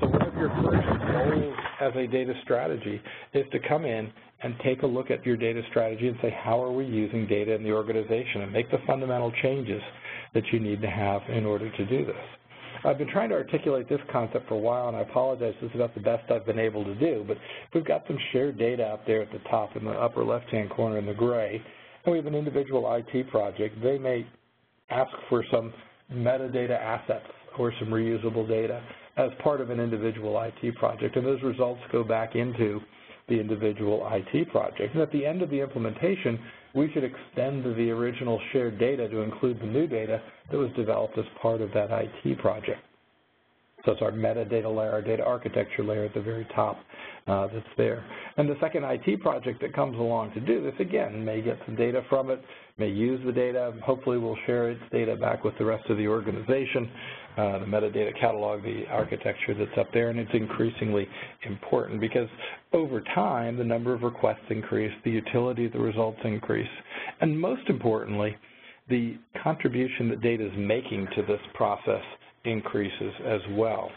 So one of your first goals as a data strategy is to come in and take a look at your data strategy and say, how are we using data in the organization, and make the fundamental changes that you need to have in order to do this. I've been trying to articulate this concept for a while, and I apologize, this is about the best I've been able to do, but we've got some shared data out there at the top in the upper left-hand corner in the gray, and we have an individual IT project. They may ask for some metadata assets or some reusable data as part of an individual IT project, and those results go back into the individual IT project. And at the end of the implementation, we should extend the original shared data to include the new data that was developed as part of that IT project. So it's our metadata layer, our data architecture layer at the very top that's there. And the second IT project that comes along to do this, again, may get some data from it, may use the data, hopefully will share its data back with the rest of the organization, the metadata catalog, the architecture that's up there, and it's increasingly important because over time, the number of requests increase, the utility of the results increase, and most importantly, the contribution that data is making to this process increases as well.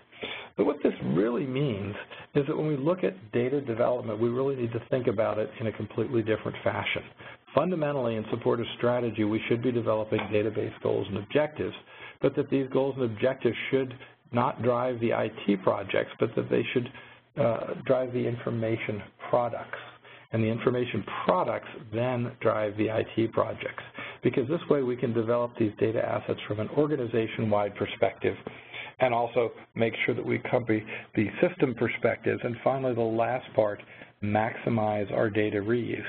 But what this really means is that when we look at data development, we really need to think about it in a completely different fashion. Fundamentally, in support of strategy, we should be developing database goals and objectives, but that these goals and objectives should not drive the IT projects, but that they should drive the information products. And the information products then drive the IT projects, because this way we can develop these data assets from an organization-wide perspective and also make sure that we copy the system perspectives. And finally, the last part, maximize our data reuse.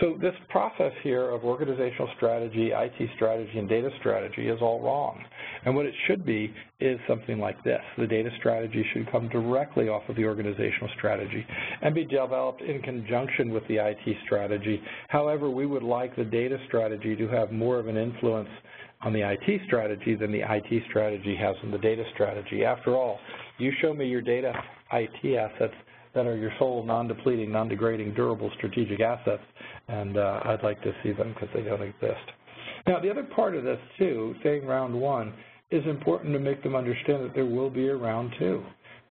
So this process here of organizational strategy, IT strategy, and data strategy is all wrong. And what it should be is something like this. The data strategy should come directly off of the organizational strategy and be developed in conjunction with the IT strategy. However, we would like the data strategy to have more of an influence on the IT strategy than the IT strategy has on the data strategy. After all, you show me your data IT assets that are your sole, non-depleting, non-degrading, durable strategic assets, and I'd like to see them because they don't exist. Now, the other part of this, too, saying round one, is important to make them understand that there will be a round two,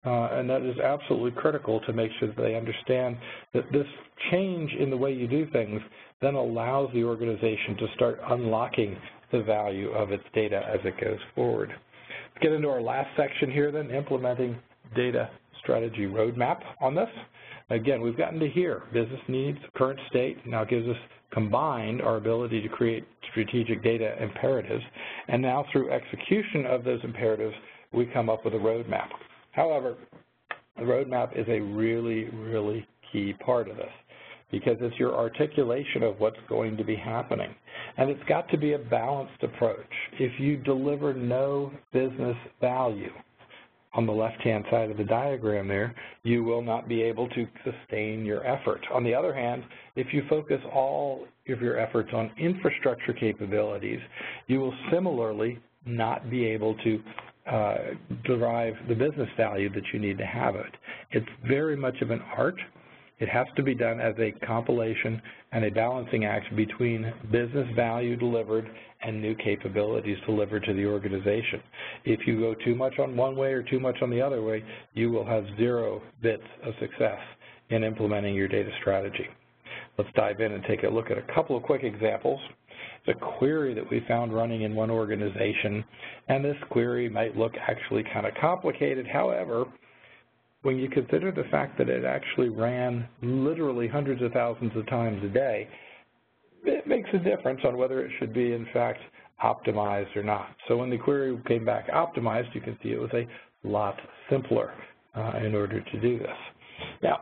and that is absolutely critical to make sure that they understand that this change in the way you do things then allows the organization to start unlocking the value of its data as it goes forward. Let's get into our last section here then, implementing data strategy roadmap on this. Again, we've gotten to here, business needs, current state, now gives us combined our ability to create strategic data imperatives, and now through execution of those imperatives, we come up with a roadmap. However, the roadmap is a really, really key part of this, because it's your articulation of what's going to be happening. And it's got to be a balanced approach. If you deliver no business value, on the left-hand side of the diagram there, you will not be able to sustain your effort. On the other hand, if you focus all of your efforts on infrastructure capabilities, you will similarly not be able to derive the business value that you need to have it. It's very much of an art. It has to be done as a compilation and a balancing act between business value delivered and new capabilities delivered to the organization. If you go too much on one way or too much on the other way, you will have 0 bits of success in implementing your data strategy. Let's dive in and take a look at a couple of quick examples. It's a query that we found running in one organization, and this query might look actually kind of complicated. However, when you consider the fact that it actually ran literally hundreds of thousands of times a day, it makes a difference on whether it should be, in fact, optimized or not. So when the query came back optimized, you can see it was a lot simpler in order to do this. Now,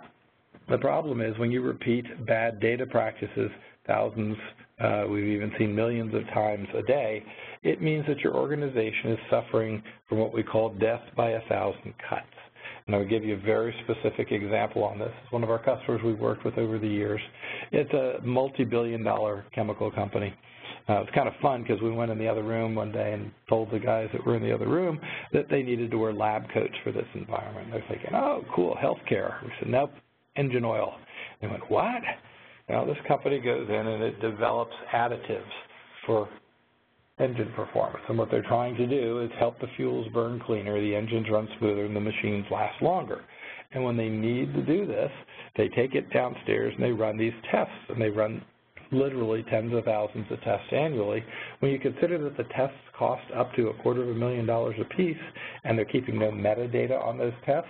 the problem is when you repeat bad data practices thousands, we've even seen millions of times a day, it means that your organization is suffering from what we call death by a thousand cuts. And I'll give you a very specific example on this. It's one of our customers we've worked with over the years. It's a multi-billion-dollar chemical company. It's kind of fun because we went in the other room one day and told the guys that were in the other room that they needed to wear lab coats for this environment. They're thinking, oh, cool, healthcare. We said, nope, engine oil. They went, what? Now, this company goes in and it develops additives for engine performance, and what they're trying to do is help the fuels burn cleaner, the engines run smoother, and the machines last longer. And when they need to do this, they take it downstairs and they run these tests, and they run literally tens of thousands of tests annually. When you consider that the tests cost up to $250,000 a piece, and they're keeping no metadata on those tests,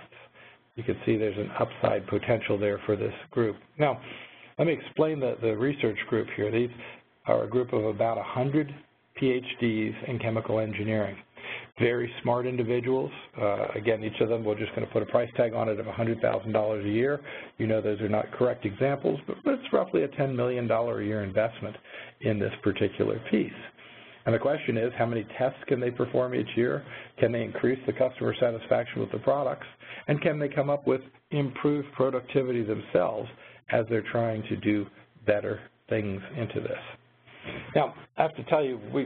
you can see there's an upside potential there for this group. Now, let me explain the research group here. These are a group of about 100 PhDs in chemical engineering. Very smart individuals. Again, each of them, we're just going to put a price tag on it of $100,000 a year. You know those are not correct examples, but it's roughly a $10 million a year investment in this particular piece. And the question is, how many tests can they perform each year? Can they increase the customer satisfaction with the products? And can they come up with improved productivity themselves as they're trying to do better things into this? Now, I have to tell you, we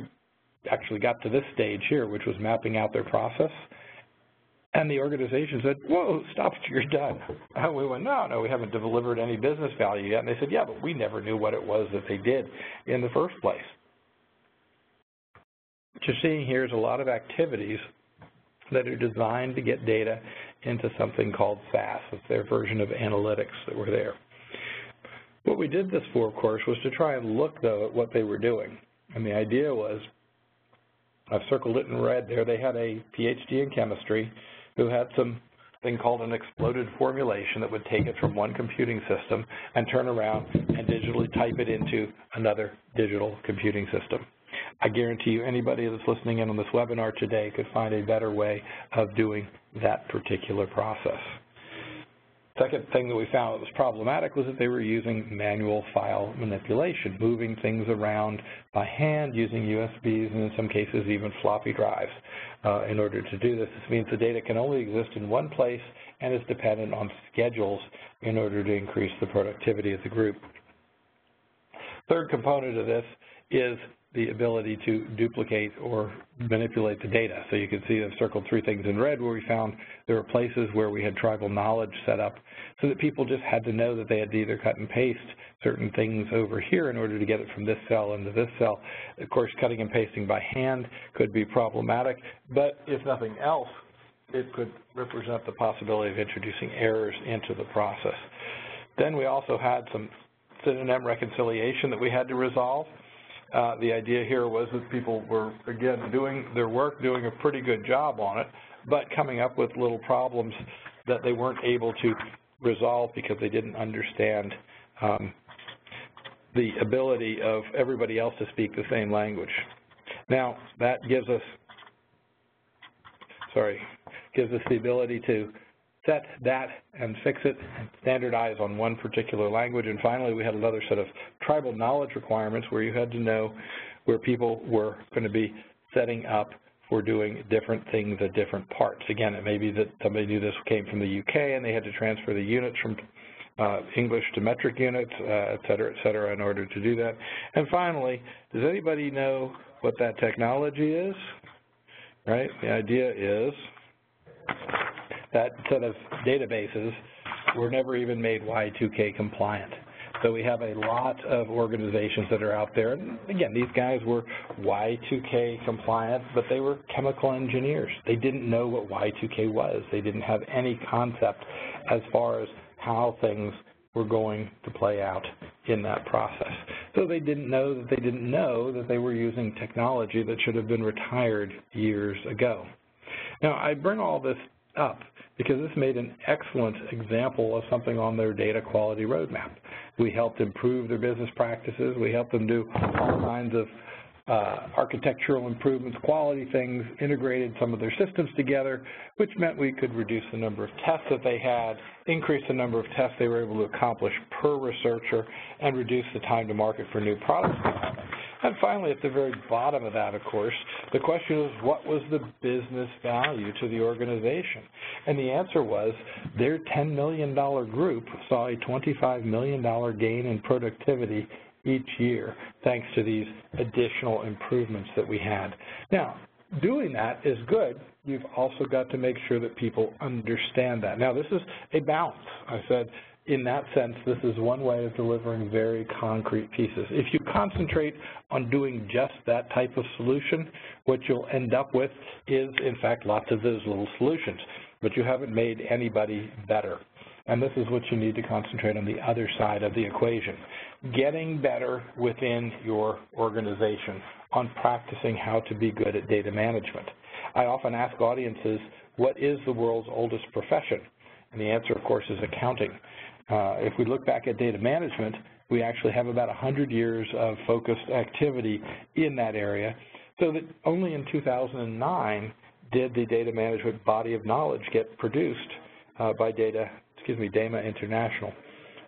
actually got to this stage here, which was mapping out their process, and the organization said, whoa, stop it, you're done. And we went, no, we haven't delivered any business value yet. And they said, yeah, but we never knew what it was that they did in the first place. What you're seeing here is a lot of activities that are designed to get data into something called SAS. It's their version of analytics that were there. What we did this for, of course, was to try and look, though, at what they were doing. And the idea was, I've circled it in red there, they had a PhD in chemistry who had some thing called an exploded formulation that would take it from one computing system and turn around and digitally type it into another digital computing system. I guarantee you anybody that's listening in on this webinar today could find a better way of doing that particular process. Second thing that we found that was problematic was that they were using manual file manipulation, moving things around by hand using USBs and in some cases even floppy drives in order to do this. This means the data can only exist in one place and is dependent on schedules in order to increase the productivity of the group. Third component of this is the ability to duplicate or manipulate the data. So you can see I've circled three things in red where we found there were places where we had tribal knowledge set up so that people just had to know that they had to either cut and paste certain things over here in order to get it from this cell into this cell. Of course, cutting and pasting by hand could be problematic, but if nothing else, it could represent the possibility of introducing errors into the process. Then we also had some synonym reconciliation that we had to resolve. The idea here was that people were, again, doing their work, doing a pretty good job on it, but coming up with little problems that they weren't able to resolve because they didn't understand the ability of everybody else to speak the same language. Now, that gives us the ability to set that and fix it and standardize on one particular language. And finally, we had another set of tribal knowledge requirements where you had to know where people were going to be setting up were doing different things at different parts. Again, it may be that somebody knew this came from the UK and they had to transfer the units from English to metric units, et cetera, in order to do that. And finally, does anybody know what that technology is? Right? The idea is that set of databases were never even made Y2K compliant. So we have a lot of organizations that are out there. And again, these guys were Y2K compliant, but they were chemical engineers. They didn't know what Y2K was. They didn't have any concept as far as how things were going to play out in that process. So they didn't know that they didn't know that they were using technology that should have been retired years ago. Now, I bring all this up because this made an excellent example of something on their data quality roadmap. We helped improve their business practices. We helped them do all kinds of architectural improvements, quality things, integrated some of their systems together, which meant we could reduce the number of tests that they had, increase the number of tests they were able to accomplish per researcher, and reduce the time to market for new products. And finally, at the very bottom of that, of course, the question is, what was the business value to the organization? And the answer was their $10 million group saw a $25 million gain in productivity each year, thanks to these additional improvements that we had. Now, doing that is good. You've also got to make sure that people understand that. Now, this is a balance. I said, in that sense, this is one way of delivering very concrete pieces. If you concentrate on doing just that type of solution, what you'll end up with is, in fact, lots of those little solutions, but you haven't made anybody better. And this is what you need to concentrate on the other side of the equation, getting better within your organization on practicing how to be good at data management. I often ask audiences, what is the world's oldest profession? And the answer, of course, is accounting. If we look back at data management, we actually have about 100 years of focused activity in that area, so that only in 2009 did the data management body of knowledge get produced by DAMA International.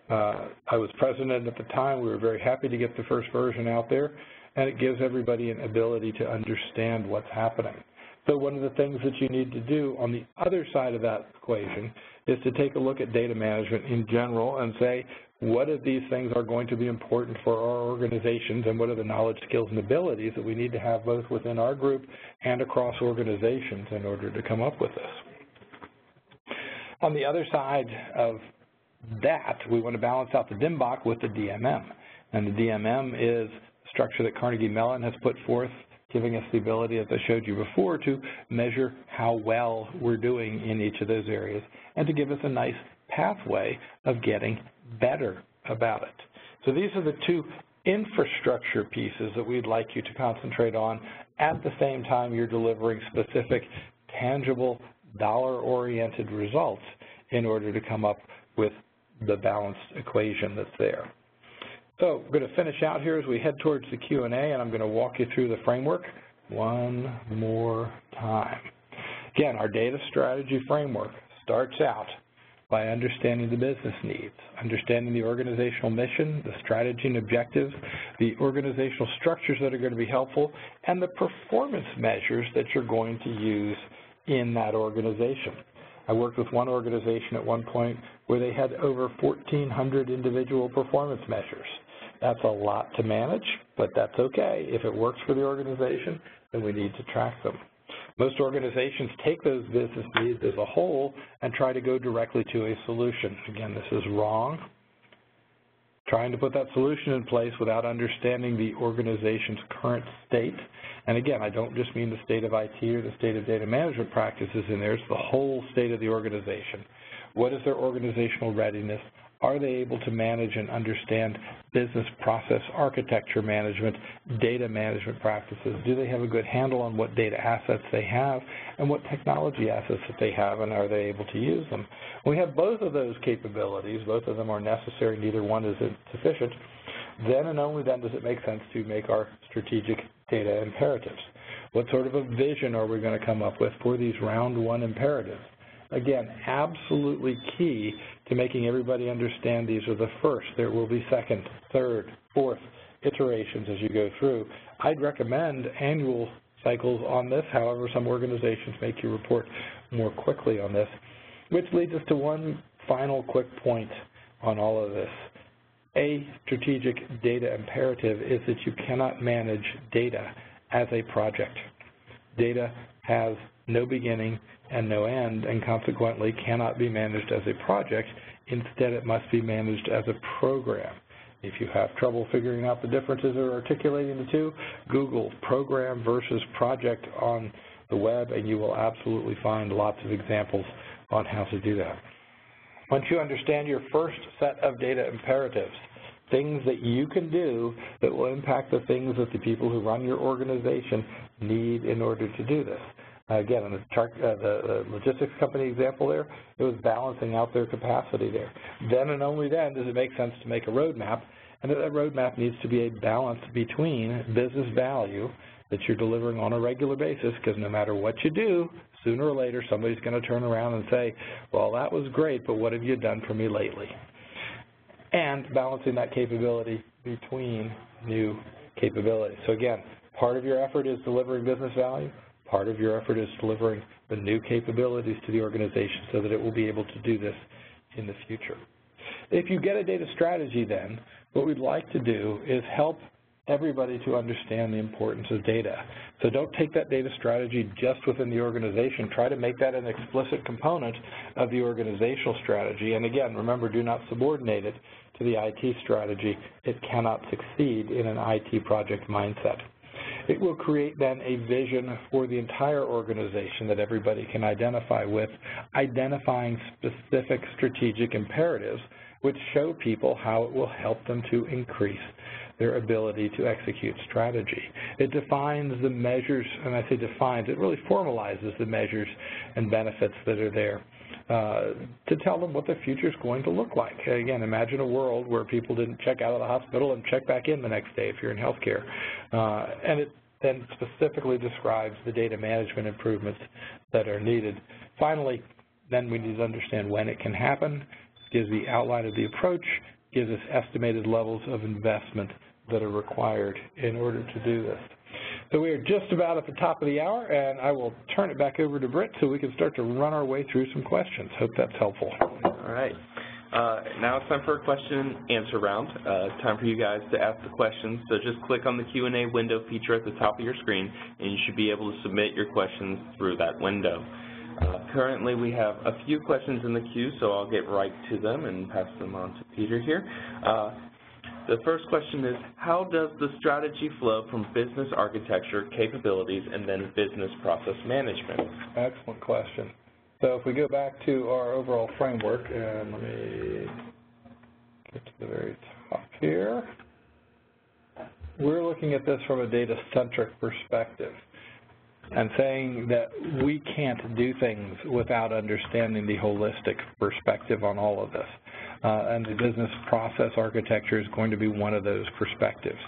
I was president at the time. We were very happy to get the first version out there, and it gives everybody an ability to understand what's happening. So one of the things that you need to do on the other side of that equation is to take a look at data management in general and say, what of these things are going to be important for our organizations, and what are the knowledge, skills, and abilities that we need to have both within our group and across organizations in order to come up with this? On the other side of that, we want to balance out the DMBOK with the DMM. And the DMM is a structure that Carnegie Mellon has put forth, giving us the ability, as I showed you before, to measure how well we're doing in each of those areas and to give us a nice pathway of getting better about it. So these are the two infrastructure pieces that we'd like you to concentrate on at the same time you're delivering specific, tangible, dollar-oriented results in order to come up with the balanced equation that's there. So I'm going to finish out here as we head towards the Q&A, and I'm going to walk you through the framework one more time. Again, our data strategy framework starts out by understanding the business needs, understanding the organizational mission, the strategy and objectives, the organizational structures that are going to be helpful, and the performance measures that you're going to use in that organization. I worked with one organization at one point where they had over 1,400 individual performance measures. That's a lot to manage, but that's okay. If it works for the organization, then we need to track them. Most organizations take those business needs as a whole and try to go directly to a solution. Again, this is wrong. Trying to put that solution in place without understanding the organization's current state. And again, I don't just mean the state of IT or the state of data management practices in there. It's the whole state of the organization. What is their organizational readiness? Are they able to manage and understand business process architecture management, data management practices? Do they have a good handle on what data assets they have and what technology assets that they have, and are they able to use them? When we have both of those capabilities, both of them are necessary, neither one is sufficient, then and only then does it make sense to make our strategic data imperatives. What sort of a vision are we going to come up with for these round one imperatives? Again, absolutely key to making everybody understand these are the first. There will be second, third, fourth iterations as you go through. I'd recommend annual cycles on this. However, some organizations make you report more quickly on this, which leads us to one final quick point on all of this. A strategic data imperative is that you cannot manage data as a project. Data has no beginning and no end, and consequently cannot be managed as a project. Instead, it must be managed as a program. If you have trouble figuring out the differences or articulating the two, Google program versus project on the web, and you will absolutely find lots of examples on how to do that. Once you understand your first set of data imperatives, things that you can do that will impact the things that the people who run your organization need in order to do this. Again, in the logistics company example there, it was balancing out their capacity there. Then and only then does it make sense to make a roadmap, and that roadmap needs to be a balance between business value that you're delivering on a regular basis, because no matter what you do, sooner or later somebody's going to turn around and say, well, that was great, but what have you done for me lately? And balancing that capability between new capabilities. So again, part of your effort is delivering business value. Part of your effort is delivering the new capabilities to the organization so that it will be able to do this in the future. If you get a data strategy then, what we'd like to do is help everybody to understand the importance of data. So don't take that data strategy just within the organization. Try to make that an explicit component of the organizational strategy. And again, remember, do not subordinate it to the IT strategy. It cannot succeed in an IT project mindset. It will create then a vision for the entire organization that everybody can identify with, identifying specific strategic imperatives which show people how it will help them to increase their ability to execute strategy. It defines the measures, and I say defines, it really formalizes the measures and benefits that are there to tell them what the future is going to look like. Again, imagine a world where people didn't check out of the hospital and check back in the next day if you're in healthcare. And it then specifically describes the data management improvements that are needed. Finally, then we need to understand when it can happen, gives the outline of the approach, gives us estimated levels of investment that are required in order to do this. So we are just about at the top of the hour, and I will turn it back over to Britt so we can start to run our way through some questions. Hope that's helpful. All right. Now it's time for a question and answer round. It's time for you guys to ask the questions, so just click on the Q&A window feature at the top of your screen, and you should be able to submit your questions through that window. Currently, we have a few questions in the queue, so I'll get right to them and pass them on to Peter here. The first question is, how does the strategy flow from business architecture, capabilities, and then business process management? Excellent question. So if we go back to our overall framework, and let me get to the very top here, we're looking at this from a data-centric perspective, and saying that we can't do things without understanding the holistic perspective on all of this. And the business process architecture is going to be one of those perspectives.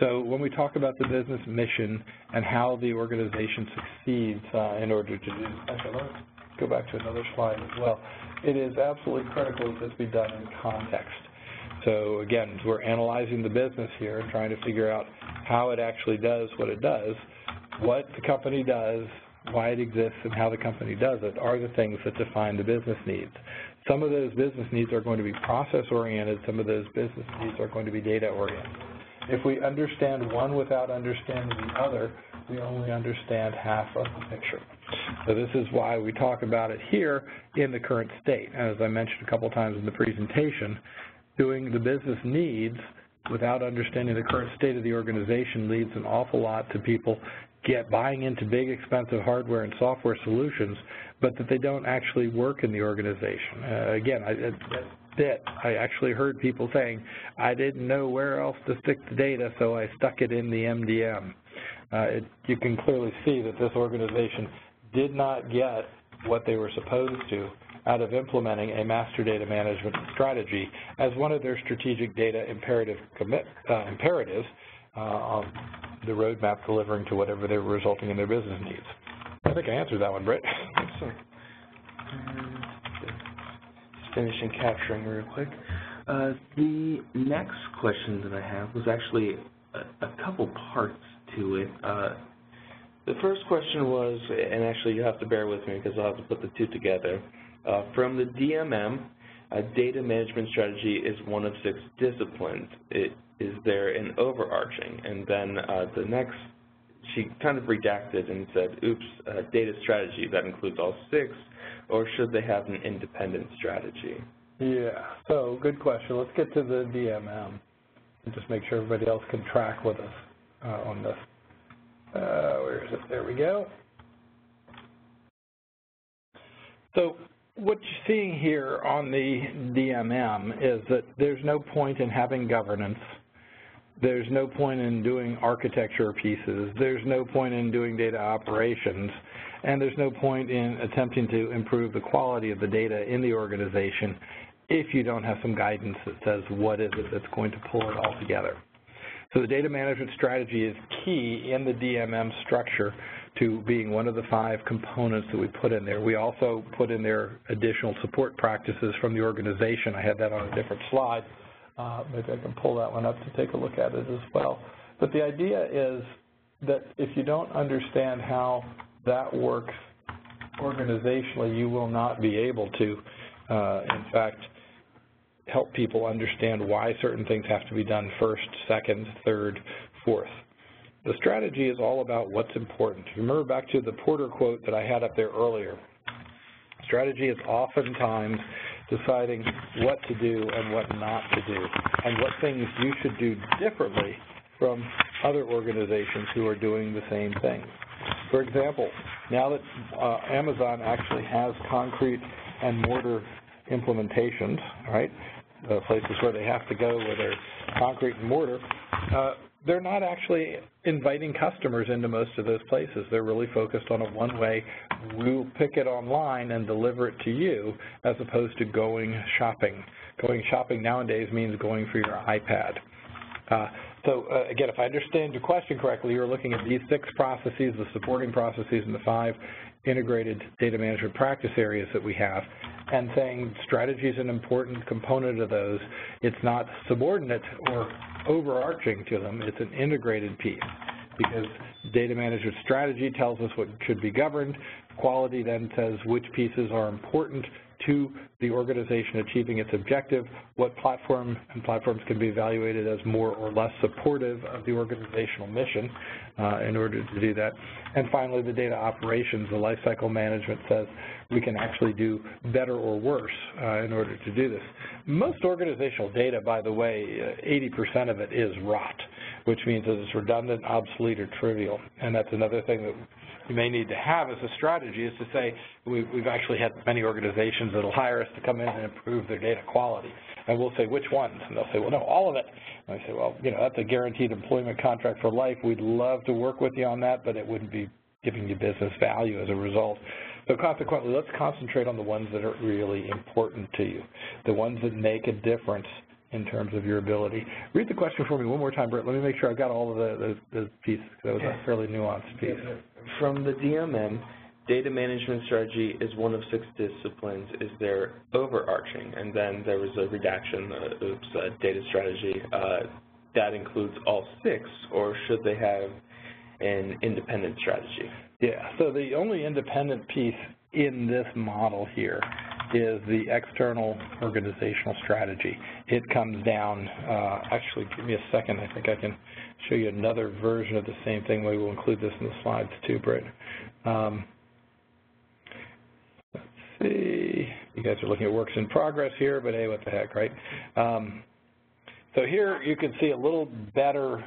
So when we talk about the business mission and how the organization succeeds in order to do this, actually, let's go back to another slide as well. It is absolutely critical that this be done in context. So again, we're analyzing the business here and trying to figure out how it actually does what it does. What the company does, why it exists, and how the company does it are the things that define the business needs. Some of those business needs are going to be process-oriented. Some of those business needs are going to be data-oriented. If we understand one without understanding the other, we only understand half of the picture. So this is why we talk about it here in the current state. As I mentioned a couple times in the presentation, doing the business needs without understanding the current state of the organization leads an awful lot to people buying into big expensive hardware and software solutions, but that they don't actually work in the organization. Again, I actually heard people saying, I didn't know where else to stick the data, so I stuck it in the MDM. You can clearly see that this organization did not get what they were supposed to out of implementing a master data management strategy as one of their strategic data imperatives. The roadmap delivering to whatever they were resulting in their business needs. I think I answered that one, Britt. Just finishing capturing real quick. The next question that I have was actually a couple parts to it. The first question was, and actually you have to bear with me because I'll have to put the two together. From the DMM, data management strategy is one of 6 disciplines. Is there an overarching? And then the next, she kind of redacted and said, oops, data strategy, that includes all 6, or should they have an independent strategy? Yeah, so good question. Let's get to the DMM and just make sure everybody else can track with us on this. Where is it? There we go. So what you're seeing here on the DMM is that there's no point in having governance. There's no point in doing architecture pieces. There's no point in doing data operations. And there's no point in attempting to improve the quality of the data in the organization if you don't have some guidance that says what is it that's going to pull it all together. So the data management strategy is key in the DMM structure to being one of the 5 components that we put in there. We also put in there additional support practices from the organization. I had that on a different slide. Maybe I can pull that one up to take a look at it as well. But the idea is that if you don't understand how that works organizationally, you will not be able to, in fact, help people understand why certain things have to be done first, second, third, fourth. The strategy is all about what's important. Remember back to the Porter quote that I had up there earlier. Strategy is oftentimes deciding what to do and what not to do, and what things you should do differently from other organizations who are doing the same thing. For example, now that Amazon actually has concrete and mortar implementations, right? Places where they have to go where there's concrete and mortar, they're not actually inviting customers into most of those places. They're really focused on a one-way, we'll pick it online and deliver it to you, as opposed to going shopping. Going shopping nowadays means going for your iPad. So again, if I understand your question correctly, you're looking at these 6 processes, the supporting processes, and the 5 integrated data management practice areas that we have, and saying strategy is an important component of those. It's not subordinate or overarching to them. It's an integrated piece, because data management strategy tells us what should be governed. Quality then says which pieces are important to the organization achieving its objective, what platform and platforms can be evaluated as more or less supportive of the organizational mission in order to do that. And finally, the data operations, the lifecycle management says we can actually do better or worse in order to do this. Most organizational data, by the way, 80% of it is rot, which means that it's redundant, obsolete, or trivial. And that's another thing that you may need to have as a strategy, is to say we've actually had many organizations that will hire us to come in and improve their data quality. And we'll say, which ones? And they'll say, well, no, all of it. And I say, well, you know, that's a guaranteed employment contract for life. We'd love to work with you on that, but it wouldn't be giving you business value as a result. So consequently, let's concentrate on the ones that are really important to you, the ones that make a difference in terms of your ability. Read the question for me one more time, Britt. Let me make sure I've got all of the pieces. That was a fairly nuanced piece. From the DMM, data management strategy is one of 6 disciplines. Is there overarching? And then there was a redaction, data strategy. That includes all 6, or should they have an independent strategy? Yeah, so the only independent piece in this model here is the external organizational strategy. It comes down, actually give me a second, I think I can show you another version of the same thing. Maybe we'll include this in the slides too, Britt. Let's see, you guys are looking at works in progress here, but hey, what the heck, right? So here you can see a little better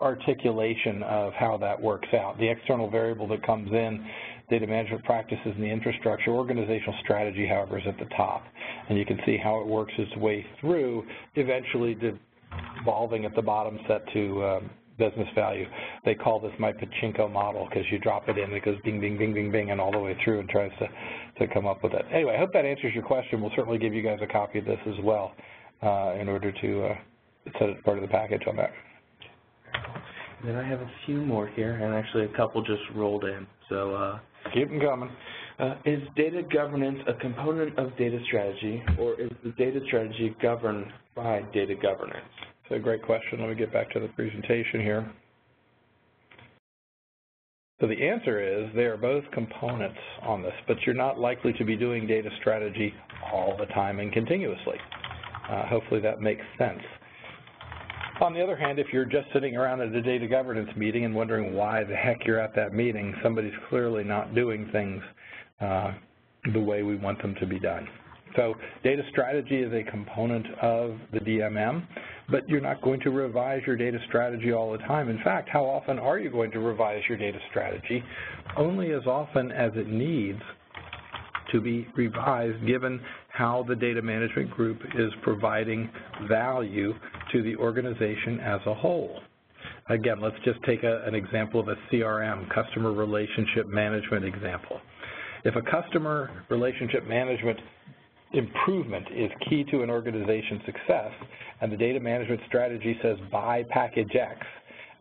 articulation of how that works out. The external variable that comes in, data management practices and the infrastructure. Organizational strategy, however, is at the top. And you can see how it works its way through, eventually devolving at the bottom set to business value. They call this my pachinko model, because you drop it in and it goes bing, bing, bing, bing, bing, and all the way through and tries to come up with it. Anyway, I hope that answers your question. We'll certainly give you guys a copy of this as well in order to set it part of the package on that. And then I have a few more here, and actually a couple just rolled in. So keep them coming. Is data governance a component of data strategy, or is the data strategy governed by data governance? That's a great question. Let me get back to the presentation here. So the answer is they are both components on this, but you're not likely to be doing data strategy all the time and continuously. Hopefully that makes sense. On the other hand, if you're just sitting around at a data governance meeting and wondering why the heck you're at that meeting, somebody's clearly not doing things the way we want them to be done. So data strategy is a component of the DMM, but you're not going to revise your data strategy all the time. In fact, how often are you going to revise your data strategy? Only as often as it needs to be revised, given how the data management group is providing value to the organization as a whole. Again, let's just take an example of a CRM, customer relationship management example. If a customer relationship management improvement is key to an organization's success, and the data management strategy says buy package X,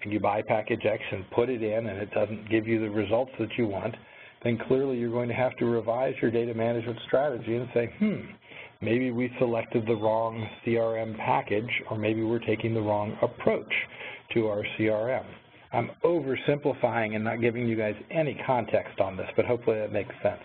and you buy package X and put it in and it doesn't give you the results that you want, then clearly you're going to have to revise your data management strategy and say, maybe we selected the wrong CRM package, or maybe we're taking the wrong approach to our CRM. I'm oversimplifying and not giving you guys any context on this, but hopefully that makes sense.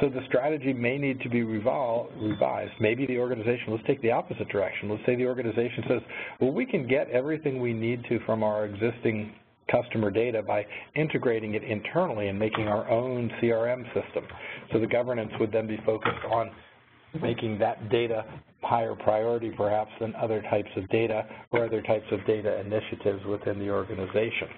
So the strategy may need to be revised. Maybe the organization, let's take the opposite direction. Let's say the organization says, well, we can get everything we need to from our existing customer data by integrating it internally and making our own CRM system. So the governance would then be focused on making that data higher priority perhaps than other types of data or other types of data initiatives within the organization.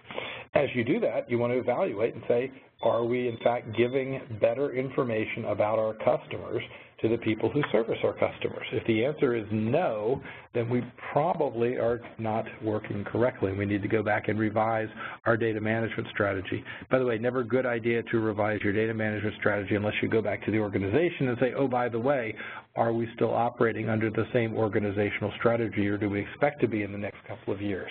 As you do that, you want to evaluate and say, are we in fact giving better information about our customers to the people who service our customers? If the answer is no, then we probably are not working correctly. We need to go back and revise our data management strategy. By the way, never a good idea to revise your data management strategy unless you go back to the organization and say, oh, by the way, are we still operating under the same organizational strategy, or do we expect to be in the next couple of years?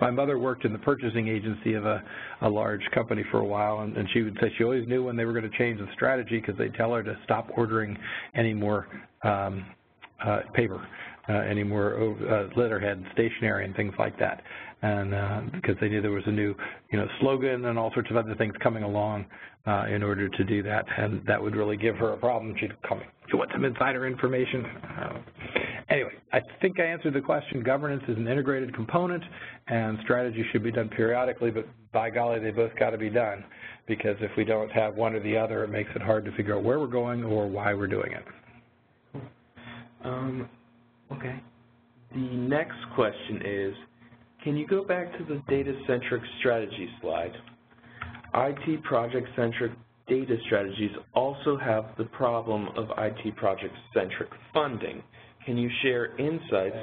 My mother worked in the purchasing agency of a large company for a while, and she would say she always knew when they were going to change the strategy because they'd tell her to stop ordering any more paper, any more letterhead, stationery, and things like that, and because they knew there was a new, slogan and all sorts of other things coming along in order to do that, and that would really give her a problem. She'd come, you want some insider information? Anyway, I think I answered the question. Governance is an integrated component, and strategy should be done periodically, but by golly, they both got to be done, because if we don't have one or the other, it makes it hard to figure out where we're going or why we're doing it. Okay. The next question is, can you go back to the data-centric strategy slide? IT project-centric data strategies also have the problem of IT project-centric funding. Can you share insights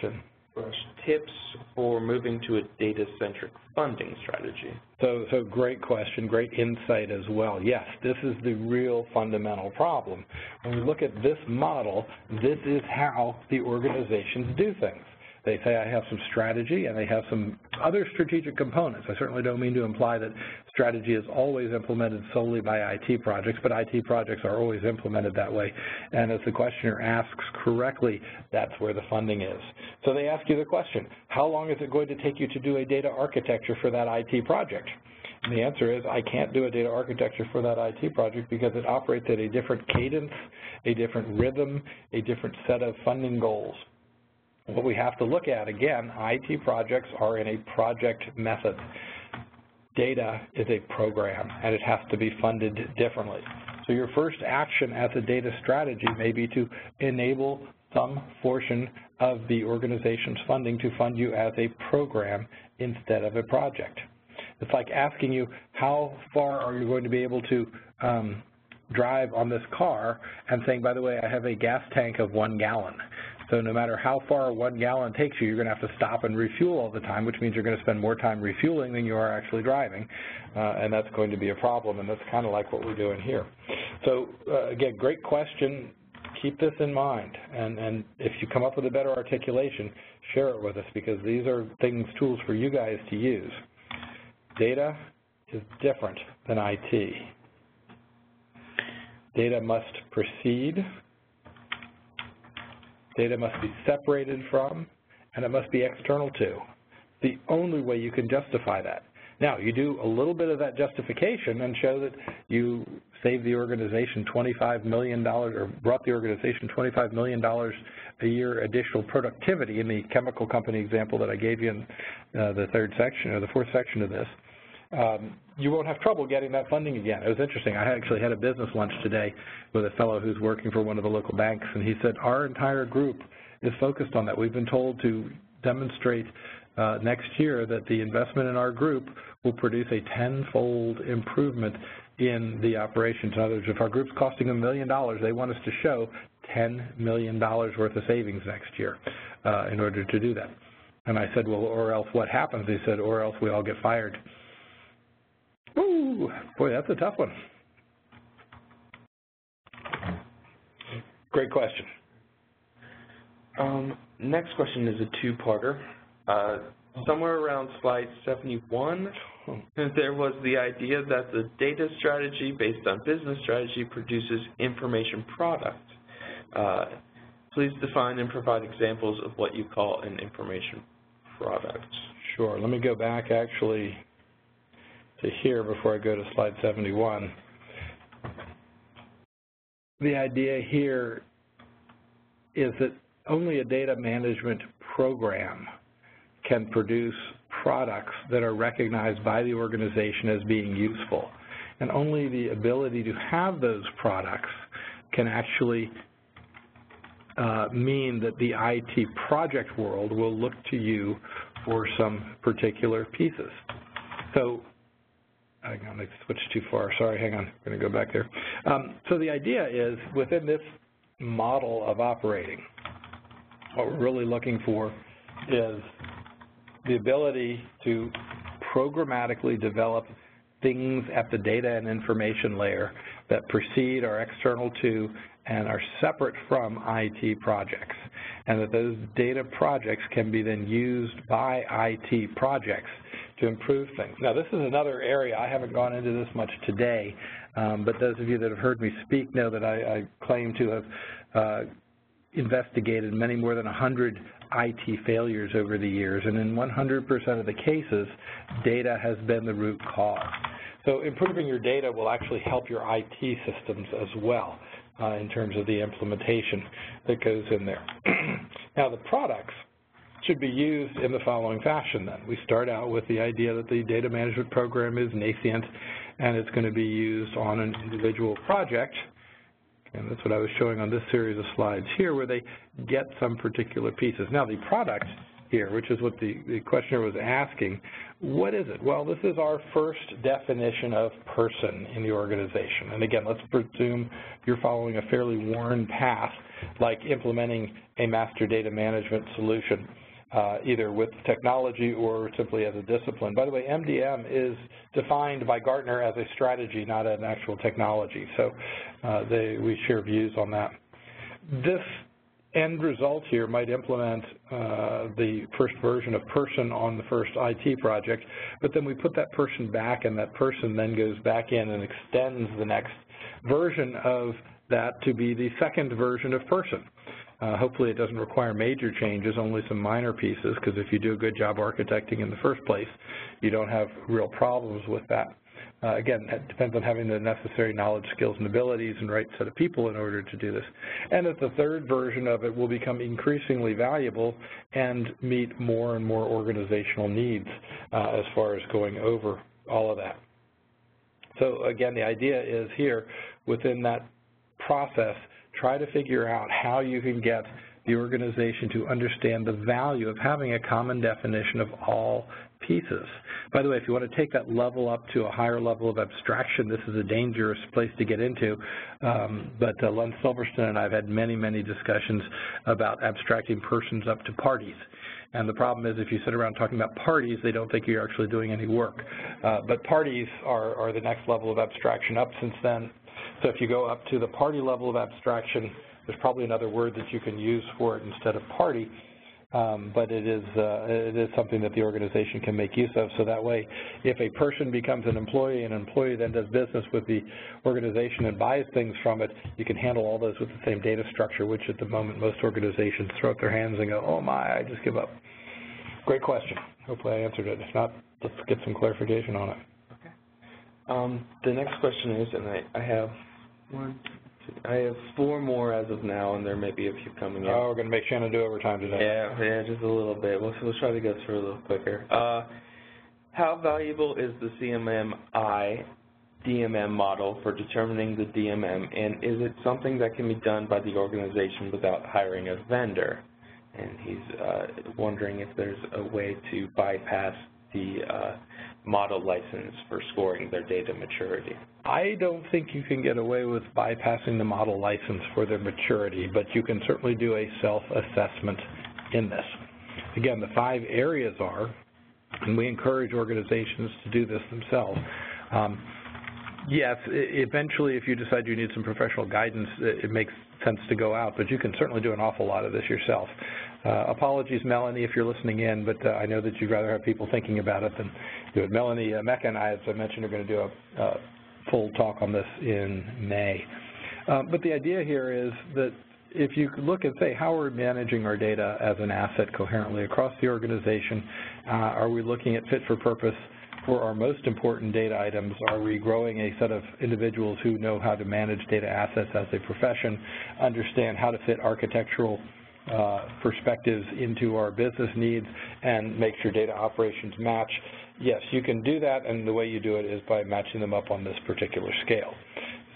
/ tips for moving to a data-centric funding strategy? So great question, great insight as well. Yes, this is the real fundamental problem. When we look at this model, this is how the organizations do things. They say, I have some strategy, and they have some other strategic components. I certainly don't mean to imply that strategy is always implemented solely by IT projects, but IT projects are always implemented that way. And as the questioner asks correctly, that's where the funding is. So they ask you the question, how long is it going to take you to do a data architecture for that IT project? And the answer is, I can't do a data architecture for that IT project because it operates at a different cadence, a different rhythm, a different set of funding goals. What we have to look at, again, IT projects are in a project method. Data is a program, and it has to be funded differently. So your first action as a data strategy may be to enable some portion of the organization's funding to fund you as a program instead of a project. It's like asking you, how far are you going to be able to drive on this car, and saying, by the way, I have a gas tank of 1 gallon. So no matter how far 1 gallon takes you, you're going to have to stop and refuel all the time, which means you're going to spend more time refueling than you are actually driving, and that's going to be a problem, and that's kind of like what we're doing here. So, again, great question. Keep this in mind, and if you come up with a better articulation, share it with us, because these are things, tools for you guys to use. Data is different than IT. Data must precede. Data must be separated from, and it must be external to. The only way you can justify that. Now, you do a little bit of that justification and show that you saved the organization $25 million or brought the organization $25 million a year additional productivity in the chemical company example that I gave you in the third section or the fourth section of this. You won't have trouble getting that funding again. It was interesting. I actually had a business lunch today with a fellow who's working for one of the local banks, and he said our entire group is focused on that. We've been told to demonstrate next year that the investment in our group will produce a tenfold improvement in the operations. In other words, if our group's costing $1 million, they want us to show $10 million worth of savings next year in order to do that. And I said, well, or else what happens? He said, or else we all get fired. Ooh, boy, that's a tough one. Great question. Next question is a two-parter. Somewhere around slide 71, there was the idea that the data strategy based on business strategy produces information product. Please define and provide examples of what you call an information product. Sure. Let me go back, actually, to here before I go to slide 71. The idea here is that only a data management program can produce products that are recognized by the organization as being useful. And only the ability to have those products can actually mean that the IT project world will look to you for some particular pieces. So, hang on, I switched too far. Sorry, hang on. I'm going to go back there. So the idea is, within this model of operating, what we're really looking for is the ability to programmatically develop things at the data and information layer that precede, are external to, and are separate from IT projects, and that those data projects can be then used by IT projects to improve things. Now, this is another area I haven't gone into this much today, but those of you that have heard me speak know that I claim to have investigated many more than 100 IT failures over the years, and in 100% of the cases, data has been the root cause. So improving your data will actually help your IT systems as well in terms of the implementation that goes in there. Now, the products should be used in the following fashion then. We start out with the idea that the data management program is nascent and it's going to be used on an individual project. And that's what I was showing on this series of slides here, where they get some particular pieces. Now, the product here, which is what the questioner was asking, what is it? Well, this is our first definition of person in the organization. And again, let's presume you're following a fairly worn path, like implementing a master data management solution, either with technology or simply as a discipline. By the way, MDM is defined by Gartner as a strategy, not an actual technology. So we share views on that. This end result here might implement the first version of person on the first IT project, but then we put that person back, and that person then goes back in and extends the next version of that to be the second version of person. Hopefully it doesn't require major changes, only some minor pieces, because if you do a good job architecting in the first place, you don't have real problems with that. Again, that depends on having the necessary knowledge, skills, and abilities and right set of people in order to do this. And that the third version of it will become increasingly valuable and meet more and more organizational needs as far as going over all of that. So again, the idea is here, within that process, try to figure out how you can get the organization to understand the value of having a common definition of all pieces. By the way, if you want to take that level up to a higher level of abstraction, this is a dangerous place to get into, but Len Silverstein and I have had many, many discussions about abstracting persons up to parties. And the problem is, if you sit around talking about parties, they don't think you're actually doing any work. But parties are the next level of abstraction up since then. So if you go up to the party level of abstraction, there's probably another word that you can use for it instead of party, but it is something that the organization can make use of. So that way, if a person becomes an employee, and an employee then does business with the organization and buys things from it, you can handle all those with the same data structure, which at the moment most organizations throw up their hands and go, oh my, I just give up. Great question. Hopefully I answered it. If not, let's get some clarification on it. Okay. The next question is, and I have one. I have four more as of now, and there may be a few coming up. Oh, we're going to make Shannon do overtime today. Yeah, just a little bit. We'll try to go through a little quicker. How valuable is the CMMI DMM model for determining the DMM, and is it something that can be done by the organization without hiring a vendor? And he's wondering if there's a way to bypass the model license for scoring their data maturity. I don't think you can get away with bypassing the model license for their maturity, but you can certainly do a self-assessment in this. Again, the five areas are, and we encourage organizations to do this themselves. Yes, eventually if you decide you need some professional guidance, it makes sense to go out, but you can certainly do an awful lot of this yourself. Apologies, Melanie, if you're listening in, but I know that you'd rather have people thinking about it than do it. Melanie Mecca and I, as I mentioned, are going to do a full talk on this in May. But the idea here is that if you look and say, how are we managing our data as an asset coherently across the organization? Are we looking at fit for purpose? For our most important data items, are we growing a set of individuals who know how to manage data assets as a profession, understand how to fit architectural perspectives into our business needs, and make sure data operations match? Yes, you can do that, and the way you do it is by matching them up on this particular scale.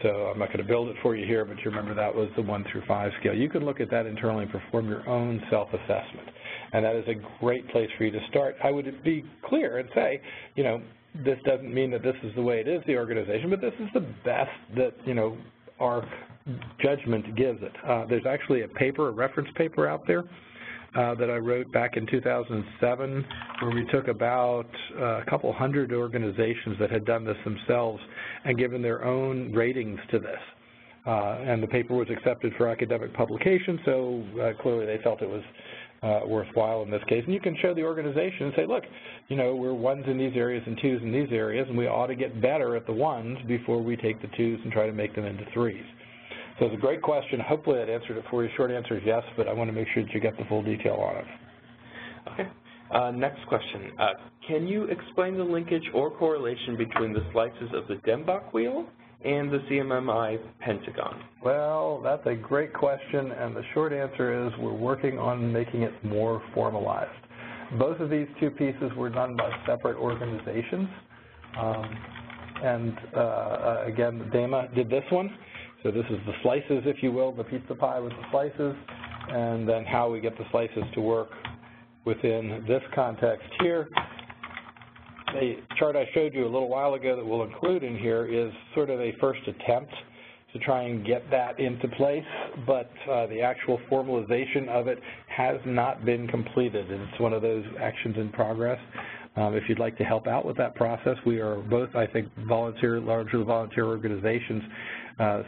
So I'm not going to build it for you here, but you remember that was the 1 through 5 scale. You can look at that internally and perform your own self-assessment. And that is a great place for you to start. I would be clear and say, you know, this doesn't mean that this is the way it is, the organization, but this is the best that, you know, our judgment gives it. There's actually a paper, a reference paper out there that I wrote back in 2007 where we took about a couple hundred organizations that had done this themselves and given their own ratings to this. And the paper was accepted for academic publication, so clearly they felt it was worthwhile in this case. And you can show the organization and say, look, you know, we're 1s in these areas and 2s in these areas, and we ought to get better at the 1s before we take the 2s and try to make them into 3s. So it's a great question. Hopefully that answered it for you. Short answer is yes, but I want to make sure that you get the full detail on it. Okay. Next question. Can you explain the linkage or correlation between the slices of the Dembach wheel and the CMMI Pentagon? Well, that's a great question, and the short answer is we're working on making it more formalized. Both of these two pieces were done by separate organizations, and again, DAMA did this one. So this is the slices, if you will, the pizza pie with the slices, and then how we get the slices to work within this context here. The chart I showed you a little while ago that we'll include in here is sort of a first attempt to try and get that into place, but the actual formalization of it has not been completed, and it's one of those actions in progress. If you'd like to help out with that process, we are both, I think, largely volunteer organizations,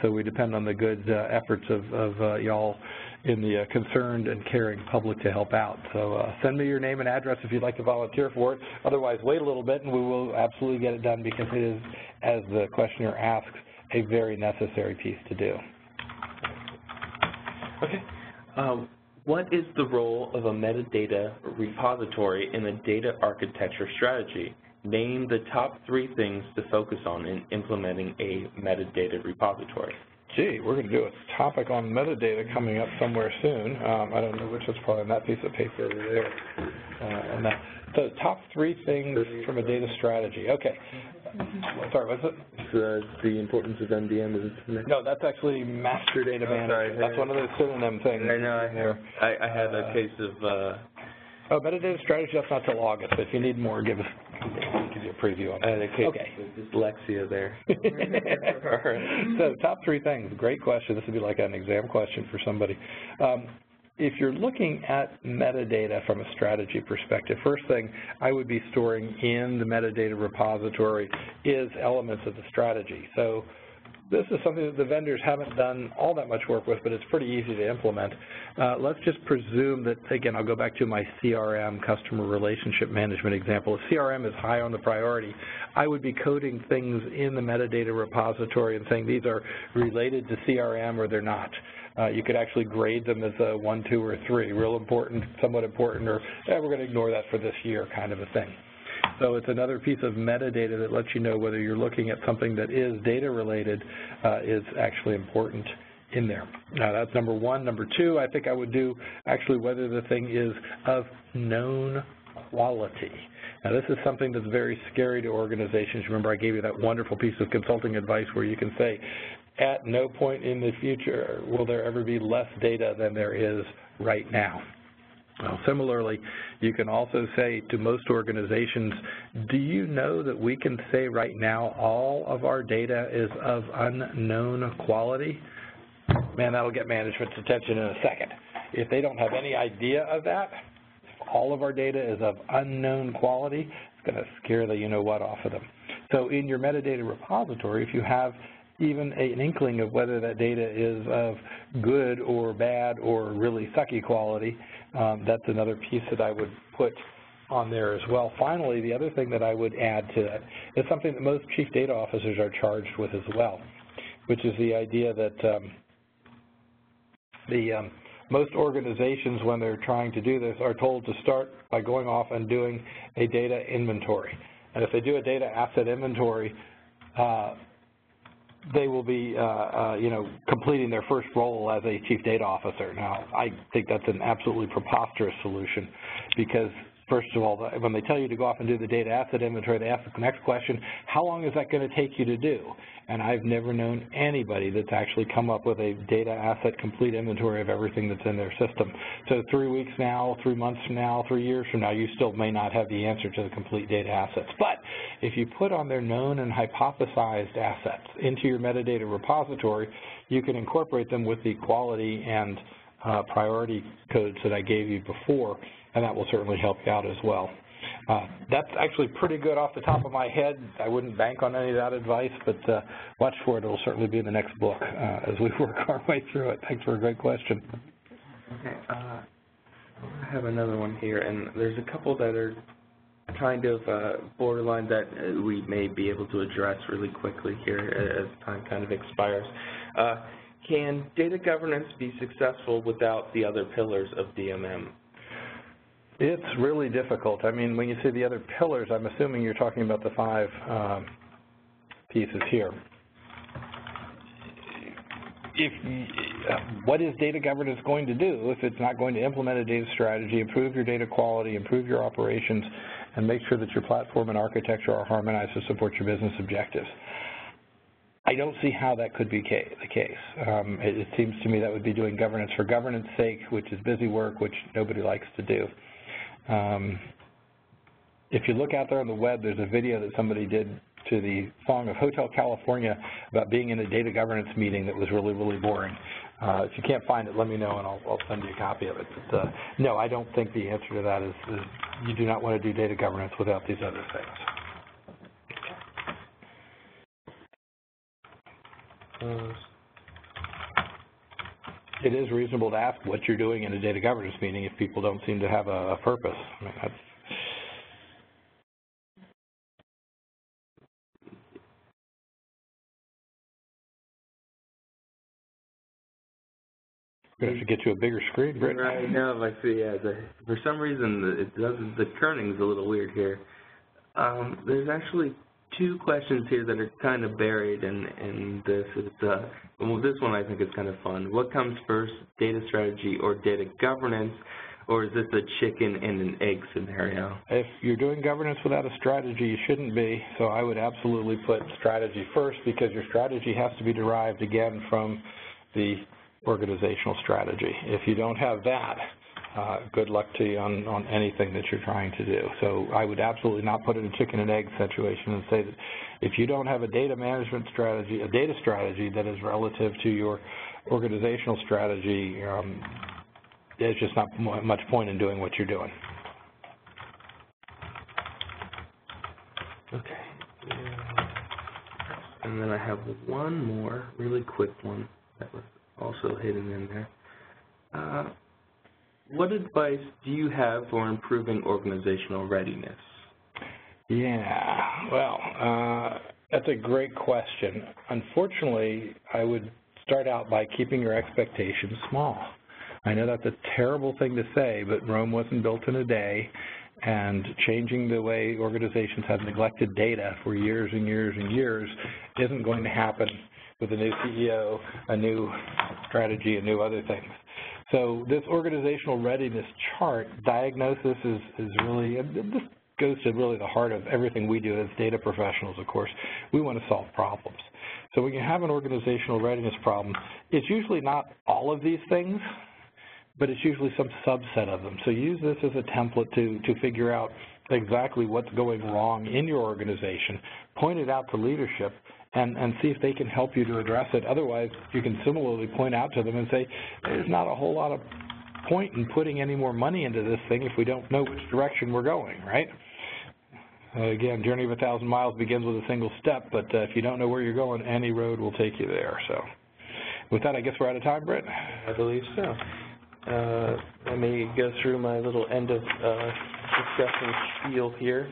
so we depend on the good efforts of y'all in the concerned and caring public to help out. So send me your name and address if you'd like to volunteer for it. Otherwise, wait a little bit, and we will absolutely get it done because it is, as the questioner asks, a very necessary piece to do. Okay. What is the role of a metadata repository in a data architecture strategy? Name the top 3 things to focus on in implementing a metadata repository. Gee, we're going to do a topic on metadata coming up somewhere soon. I don't know which, is probably on that piece of paper over there. And that. So top 3 things from a data strategy. Okay. Sorry, what's it? The importance of MDM is it? No, that's actually master data manager. That's one of those synonym things. I know. I had a case of. Oh, metadata strategy. That's not till August. If you need more, give you a preview on that. Okay. Dyslexia there. All right. So top 3 things. Great question. This would be like an exam question for somebody. If you're looking at metadata from a strategy perspective, first thing I would be storing in the metadata repository is elements of the strategy. So this is something that the vendors haven't done all that much work with, but it's pretty easy to implement. Let's just presume that, again, I'll go back to my CRM, customer relationship management example. If CRM is high on the priority, I would be coding things in the metadata repository and saying these are related to CRM or they're not. You could actually grade them as a 1, 2, or 3, real important, somewhat important, or we're going to ignore that for this year kind of a thing. So it's another piece of metadata that lets you know whether you're looking at something that is data related is actually important in there. Now, that's number one. Number two, I think I would do actually whether the thing is of known quality. Now, this is something that's very scary to organizations. Remember, I gave you that wonderful piece of consulting advice where you can say, at no point in the future will there ever be less data than there is right now. Well, similarly, you can also say to most organizations, do you know that we can say right now all of our data is of unknown quality? Man, that'll get management's attention in a second. If they don't have any idea of that, if all of our data is of unknown quality, it's going to scare the you-know-what off of them. So in your metadata repository, if you have even an inkling of whether that data is of good or bad or really sucky quality, that's another piece that I would put on there as well. Finally, the other thing that I would add to that is something that most chief data officers are charged with as well, which is the idea that most organizations, when they're trying to do this, are told to start by going off and doing a data inventory. And if they do a data asset inventory, they will be, you know, completing their first role as a chief data officer. Now, I think that's an absolutely preposterous solution because, first of all, when they tell you to go off and do the data asset inventory, they ask the next question, how long is that going to take you to do? And I've never known anybody that's actually come up with a data asset complete inventory of everything that's in their system. So 3 weeks now, 3 months from now, 3 years from now, you still may not have the answer to the complete data assets. But if you put on their known and hypothesized assets into your metadata repository, you can incorporate them with the quality and priority codes that I gave you before, and that will certainly help you out as well. That's actually pretty good off the top of my head. I wouldn't bank on any of that advice, but watch for it. It will certainly be in the next book as we work our way through it. Thanks for a great question. Okay. I have another one here, and there's a couple that are kind of borderline that we may be able to address really quickly here as time kind of expires. Can data governance be successful without the other pillars of DMM? It's really difficult. I mean, when you say the other pillars, I'm assuming you're talking about the five pieces here. What is data governance going to do if it's not going to implement a data strategy, improve your data quality, improve your operations, and make sure that your platform and architecture are harmonized to support your business objectives? I don't see how that could be the case. It seems to me that would be doing governance for governance sake, which is busy work, which nobody likes to do. If you look out there on the web, there's a video that somebody did to the song of Hotel California about being in a data governance meeting that was really, really boring. If you can't find it, let me know, and I'll send you a copy of it. But, no, I don't think the answer to that is you do not want to do data governance without these other things. It is reasonable to ask what you're doing in a data governance meeting if people don't seem to have a purpose. I mean, we're going to have to get you a bigger screen, Britt. Right now, I see, yeah, for some reason, it doesn't, the kerning's a little weird here. There's actually two questions here that are kind of buried in this. Well, this one I think is kind of fun. What comes first, data strategy or data governance, or is this a chicken and an egg scenario? If you're doing governance without a strategy, you shouldn't be, so I would absolutely put strategy first because your strategy has to be derived, again, from the organizational strategy. If you don't have that, good luck to you on anything that you're trying to do. So I would absolutely not put it in a chicken and egg situation and say that if you don't have a data management strategy, a data strategy that is relative to your organizational strategy, there's just not much point in doing what you're doing. Okay. And then I have one more really quick one that was also hidden in there. What advice do you have for improving organizational readiness? Yeah, well, that's a great question. Unfortunately, I would start out by keeping your expectations small. I know that's a terrible thing to say, but Rome wasn't built in a day, and changing the way organizations have neglected data for years and years and years isn't going to happen with a new CEO, a new strategy, and new other things. So this organizational readiness chart diagnosis is really, this goes to really the heart of everything we do as data professionals, of course. We want to solve problems. So when you have an organizational readiness problem, it's usually not all of these things, but it's usually some subset of them. So use this as a template to figure out exactly what's going wrong in your organization, point it out to leadership, and see if they can help you to address it. Otherwise, you can similarly point out to them and say, there's not a whole lot of point in putting any more money into this thing if we don't know which direction we're going, right? Again, journey of 1,000 miles begins with a single step, but if you don't know where you're going, any road will take you there. So with that, I guess we're out of time, Britt? I believe so. Let me go through my little end of discussion spiel here.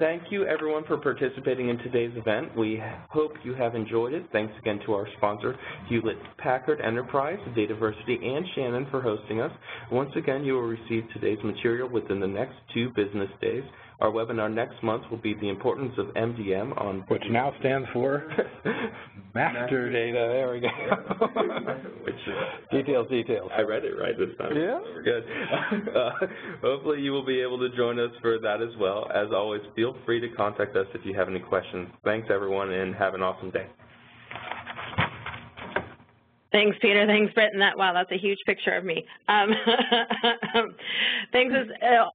Thank you, everyone, for participating in today's event. We hope you have enjoyed it. Thanks again to our sponsor, Hewlett Packard Enterprise, Dataversity, and Shannon for hosting us. Once again, you will receive today's material within the next 2 business days. Our webinar next month will be the importance of MDM on... Which now stands for master data. There we go. Which, details. I read it right this time. Yeah. We're good. Hopefully you will be able to join us for that as well. As always, feel free to contact us if you have any questions. Thanks, everyone, and have an awesome day. Thanks, Peter. Thanks, Britt. And that, wow, that's a huge picture of me. Thanks as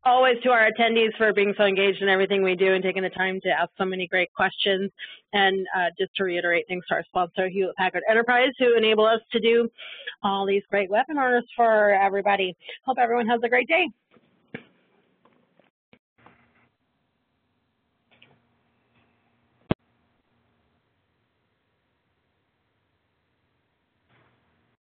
always to our attendees for being so engaged in everything we do and taking the time to ask so many great questions. And just to reiterate, thanks to our sponsor, Hewlett Packard Enterprise, who enable us to do all these great webinars for everybody. Hope everyone has a great day.